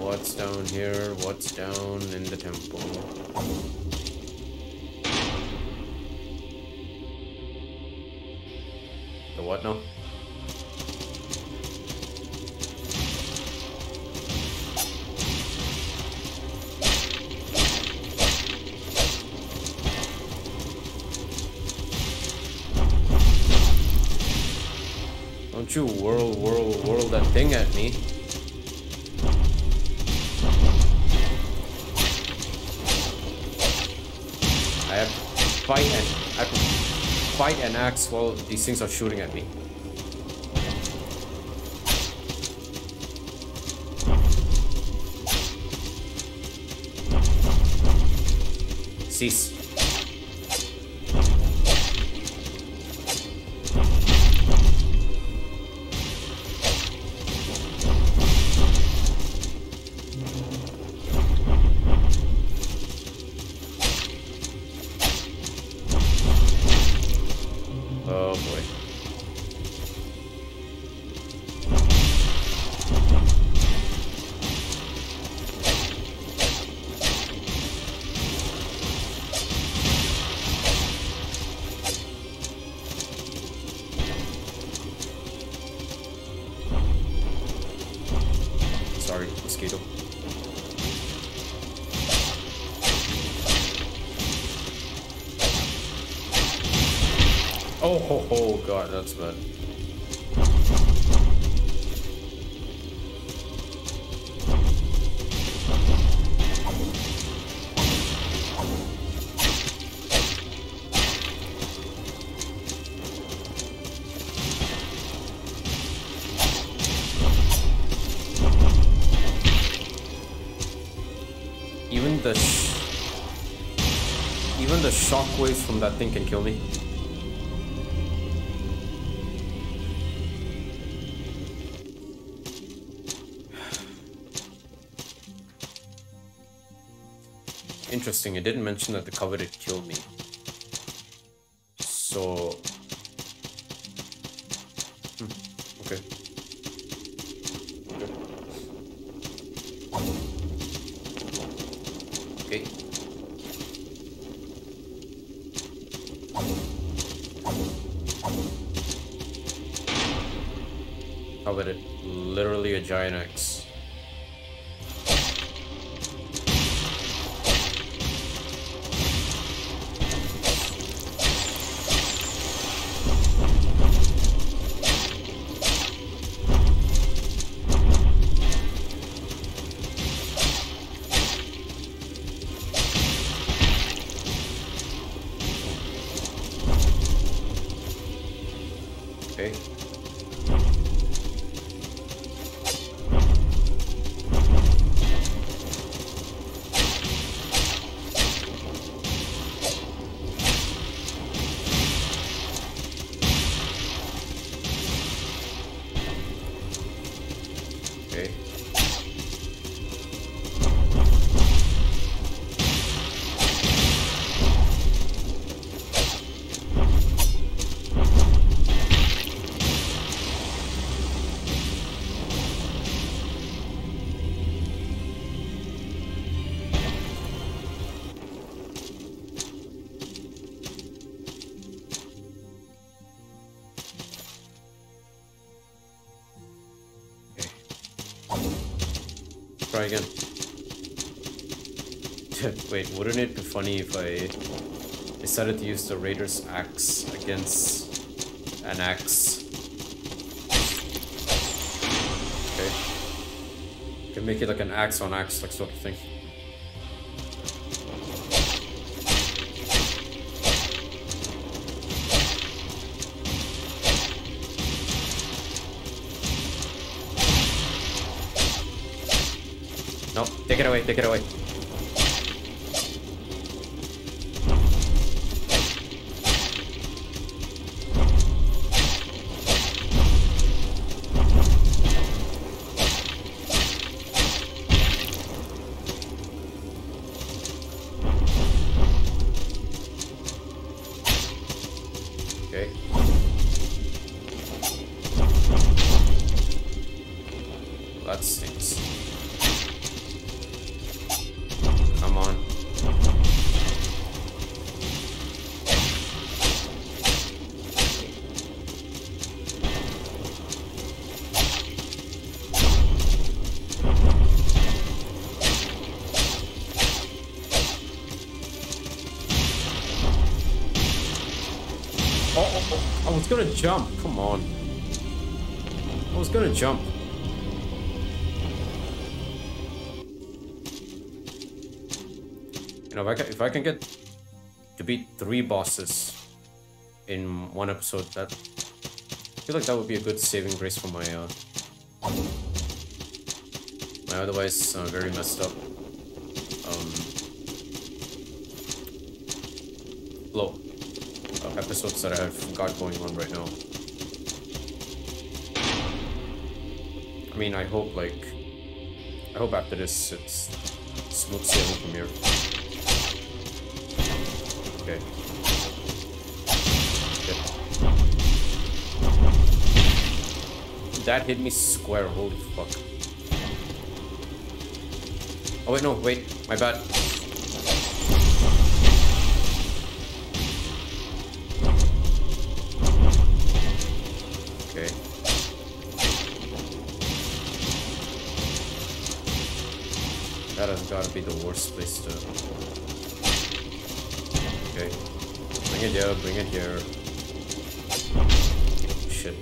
What's down here? What's down in the temple? The what now? You whirl, whirl, whirl that thing at me. I have to fight and I have to fight an axe while these things are shooting at me. Cease. God, that's bad. Even the sh even the shockwaves from that thing can kill me. Interesting, it didn't mention that the coveted killed me. So... Hmm. Okay. Okay. Okay. How about it? Literally a giant axe. Again. Wait, wouldn't it be funny if I decided to use the Raider's axe against an axe? Okay. You can make it like an axe on axe, like sort of thing. Take it away, take it away. I was gonna jump, come on. I was gonna jump. You know, if I can, if I can get to beat three bosses in one episode, that I feel like that would be a good saving grace for my, uh, my otherwise uh, very messed up um, low. Episodes that I've got going on right now. I mean, I hope, like, I hope after this it's smooth sailing from here. Okay. Okay. That hit me square, holy fuck. Oh wait, no, wait, my bad. Gotta be the worst place to. Okay. Bring it here, bring it here. Shit.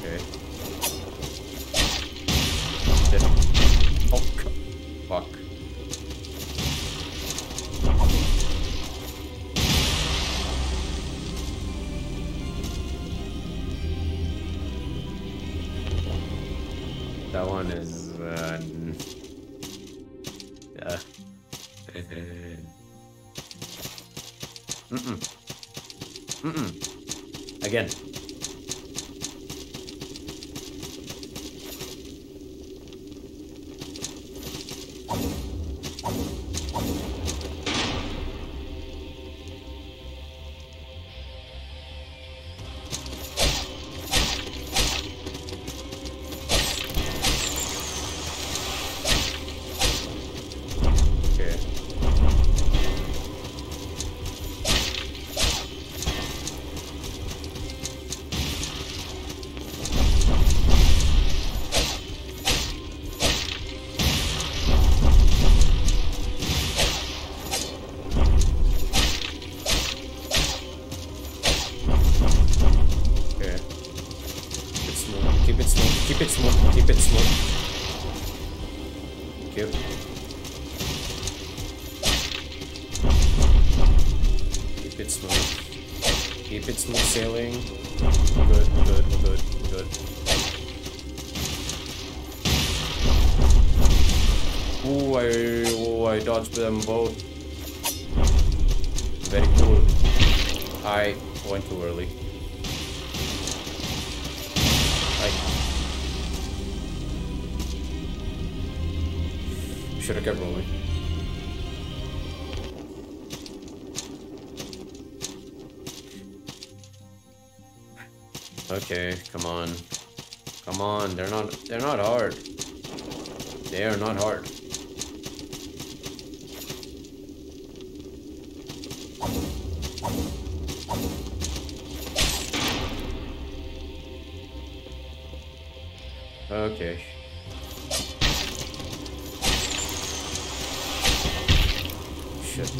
Okay. Shit. Oh, fuck. That one is, uh, yeah. Mm-mm. Mm-mm. Again. Keep it slow. Thank you. Keep it smooth. Keep it smooth sailing. Good, good, good, good. Ooh, I, oh, I dodged them both. Very cool. I went too early. Should have kept rolling. Okay, come on. Come on, they're not they're not hard. They are not hard. Okay. Shit.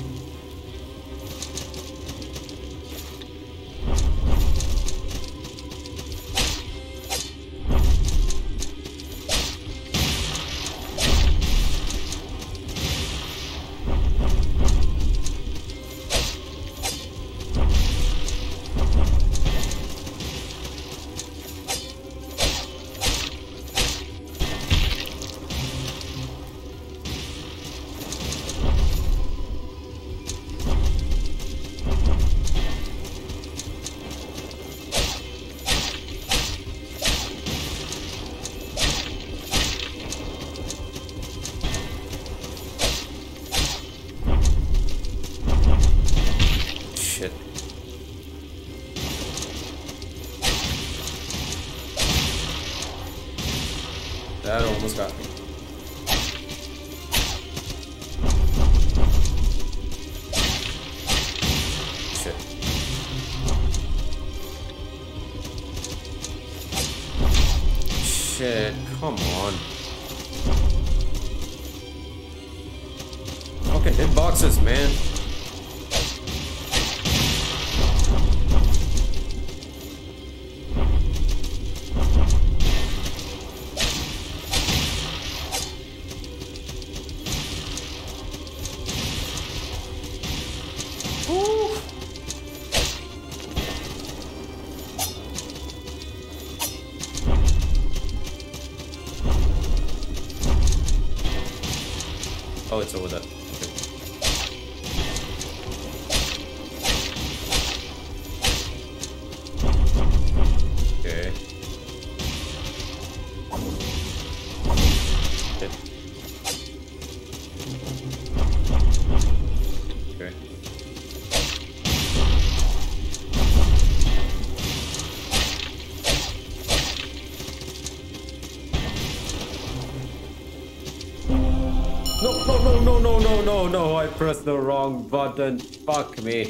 That almost got me. Shit. Shit, come on. Fucking hit boxes, man. Oh, it's over there. Okay. Okay. Okay. No, no. No, no, no, no, no, I pressed the wrong button. Fuck me.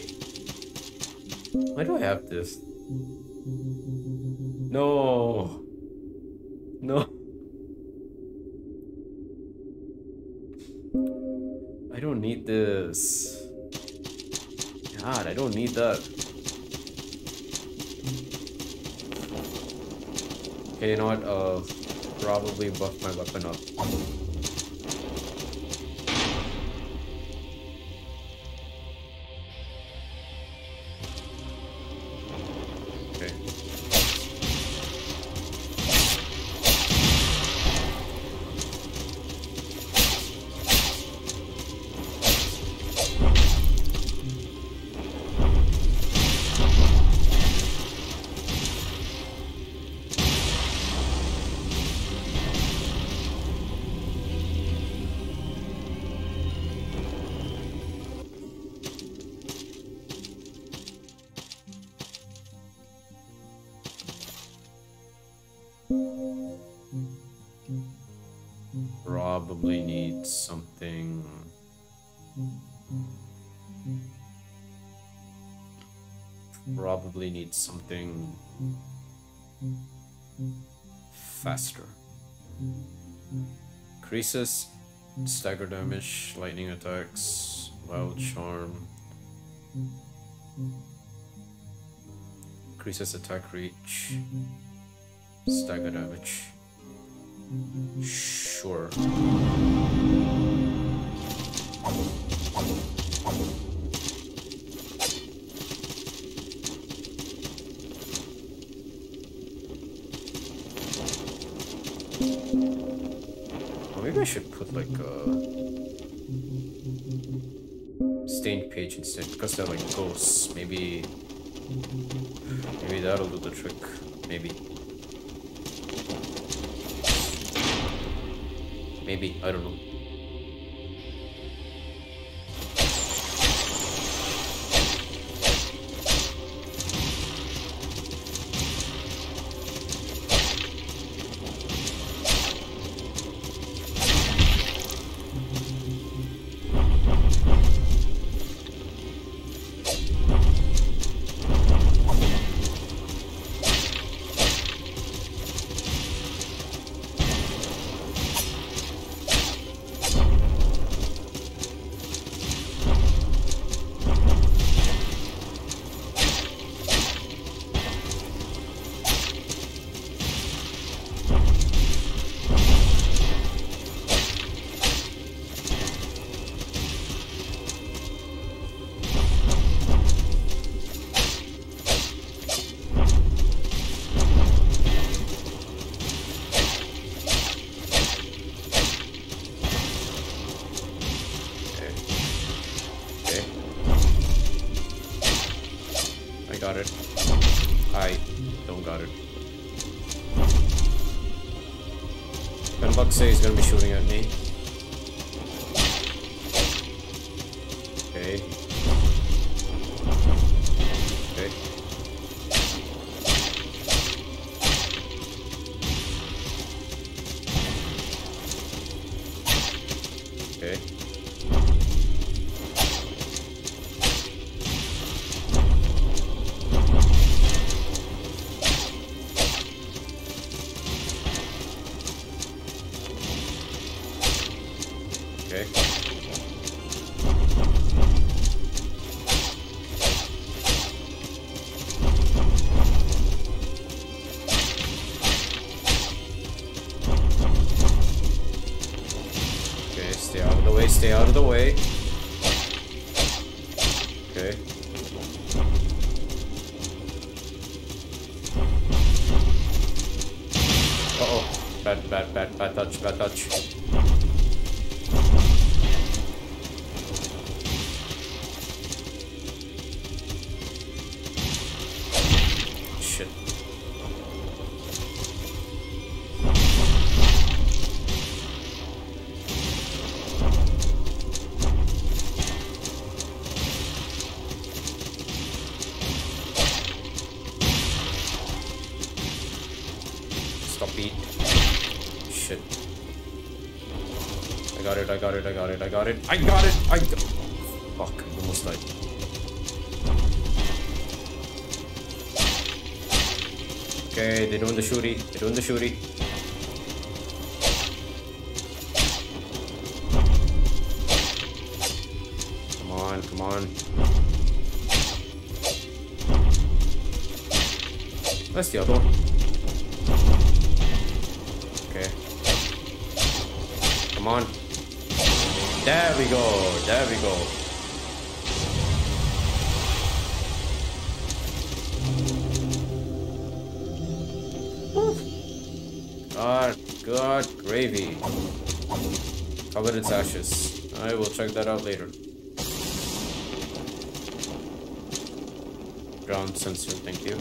Why do I have this? No. No. I don't need this. God, I don't need that. Okay, you know what? Uh, probably buff my weapon up. Probably need something. Probably need something faster. Creases, stagger damage, lightning attacks, wild charm. Increases attack reach, stagger damage. Sure. Well, maybe I should put like a stained page instead, because they're like ghosts. Maybe, maybe that'll do the trick. Maybe. Maybe, I don't know. He's gonna be shooting at me. Okay. Okay. Okay. Bad touch. Shit. Stop it. Shit. I got it, I got it, I got it, I got it, I got it, I got it. Fuck, I almost died. Okay, they're doing the shooty, they're doing the shooty. Come on, come on. That's the other one. Okay. Come on. There we go, there we go. God, God, gravy. Covered its ashes. I will check that out later. Ground sensor, thank you.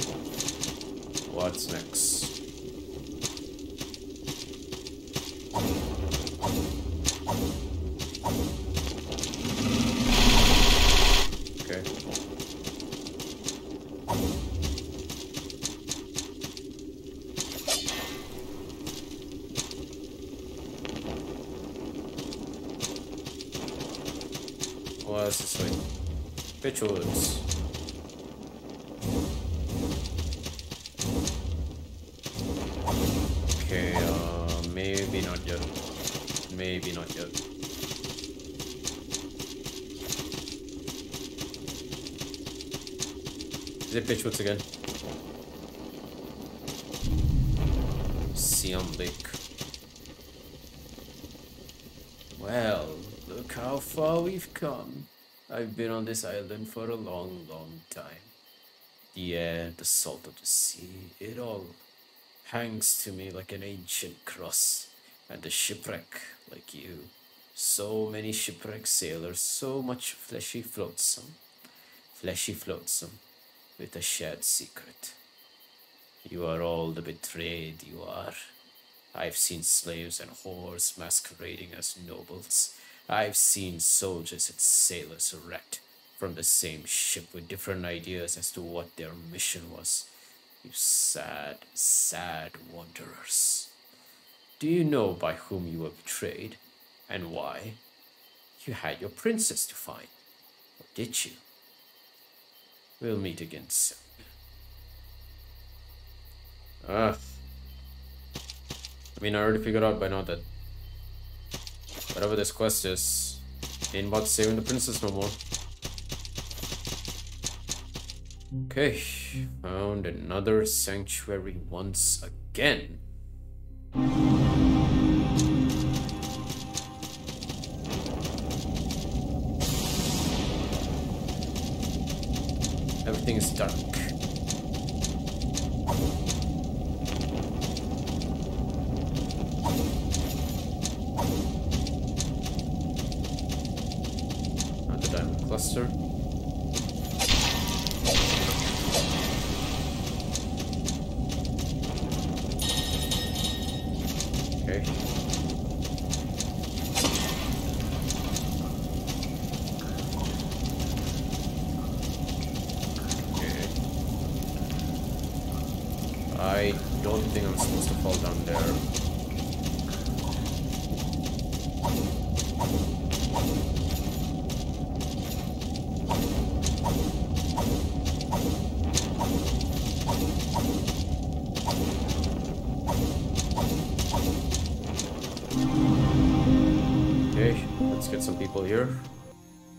What's next? What's this way? Rituals. Okay, uh, maybe not yet. Maybe not yet. Is it rituals again? Siam Lake. Well, look how far we've come. I've been on this island for a long, long time. The air, the salt of the sea, it all hangs to me like an ancient cross, and a shipwreck like you. So many shipwrecked sailors, so much fleshy flotsam, fleshy flotsam, with a shared secret. You are all the betrayed you are. I've seen slaves and whores masquerading as nobles. I've seen soldiers and sailors wrecked from the same ship with different ideas as to what their mission was. You sad, sad wanderers. Do you know by whom you were betrayed and why? You had your princess to find, or did you? We'll meet again soon. Ah. I mean, I already figured out by now that whatever this quest is, ain't about saving the princess no more. Okay, found another sanctuary once again. Everything is dark. Another diamond cluster.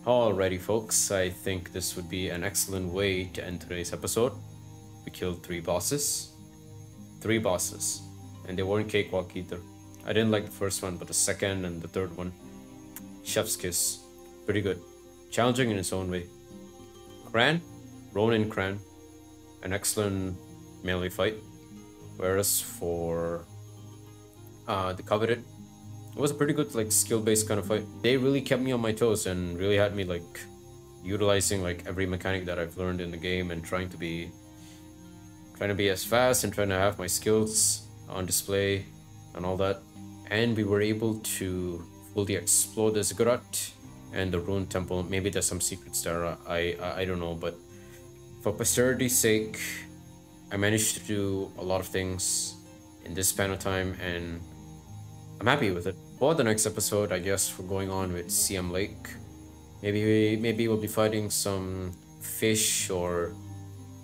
Alrighty folks, I think this would be an excellent way to end today's episode. We killed three bosses. Three bosses. And they weren't cakewalk either. I didn't like the first one, but the second and the third one, chef's kiss. Pretty good. Challenging in its own way. Kran, Ronin Kran, an excellent melee fight. Whereas for uh, the Coveted, it was a pretty good, like, skill-based kind of fight. They really kept me on my toes and really had me, like, utilizing, like, every mechanic that I've learned in the game and trying to be... Trying to be as fast and trying to have my skills on display and all that. And we were able to fully explore the Ziggurat and the Ruined Temple. Maybe there's some secrets there, I, I, I don't know, but... For posterity's sake, I managed to do a lot of things in this span of time and... I'm happy with it. For the next episode, I guess we're going on with Siam Lake. Maybe we, maybe we'll be fighting some fish or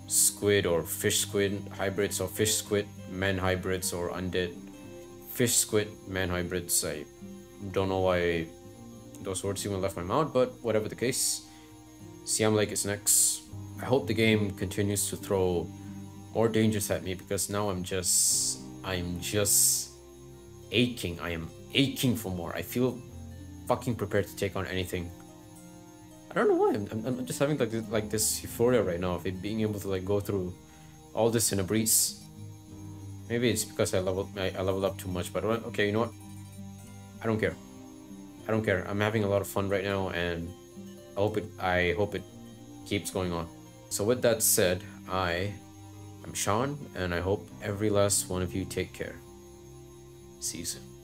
squid or fish squid hybrids or fish squid man hybrids or undead fish squid man hybrids. I don't know why those words even left my mouth, but whatever the case, Siam Lake is next. I hope the game continues to throw more dangers at me because now I'm just I'm just. aching. I am aching for more. I feel fucking prepared to take on anything. I don't know why. I'm, I'm just having like this, like this euphoria right now of it being able to like go through all this in a breeze. Maybe it's because I leveled I, I leveled up too much, but okay, you know what? I don't care. I don't care. I'm having a lot of fun right now, and I hope it. I hope it keeps going on. So with that said, I am Sean, and I hope every last one of you take care. See you soon.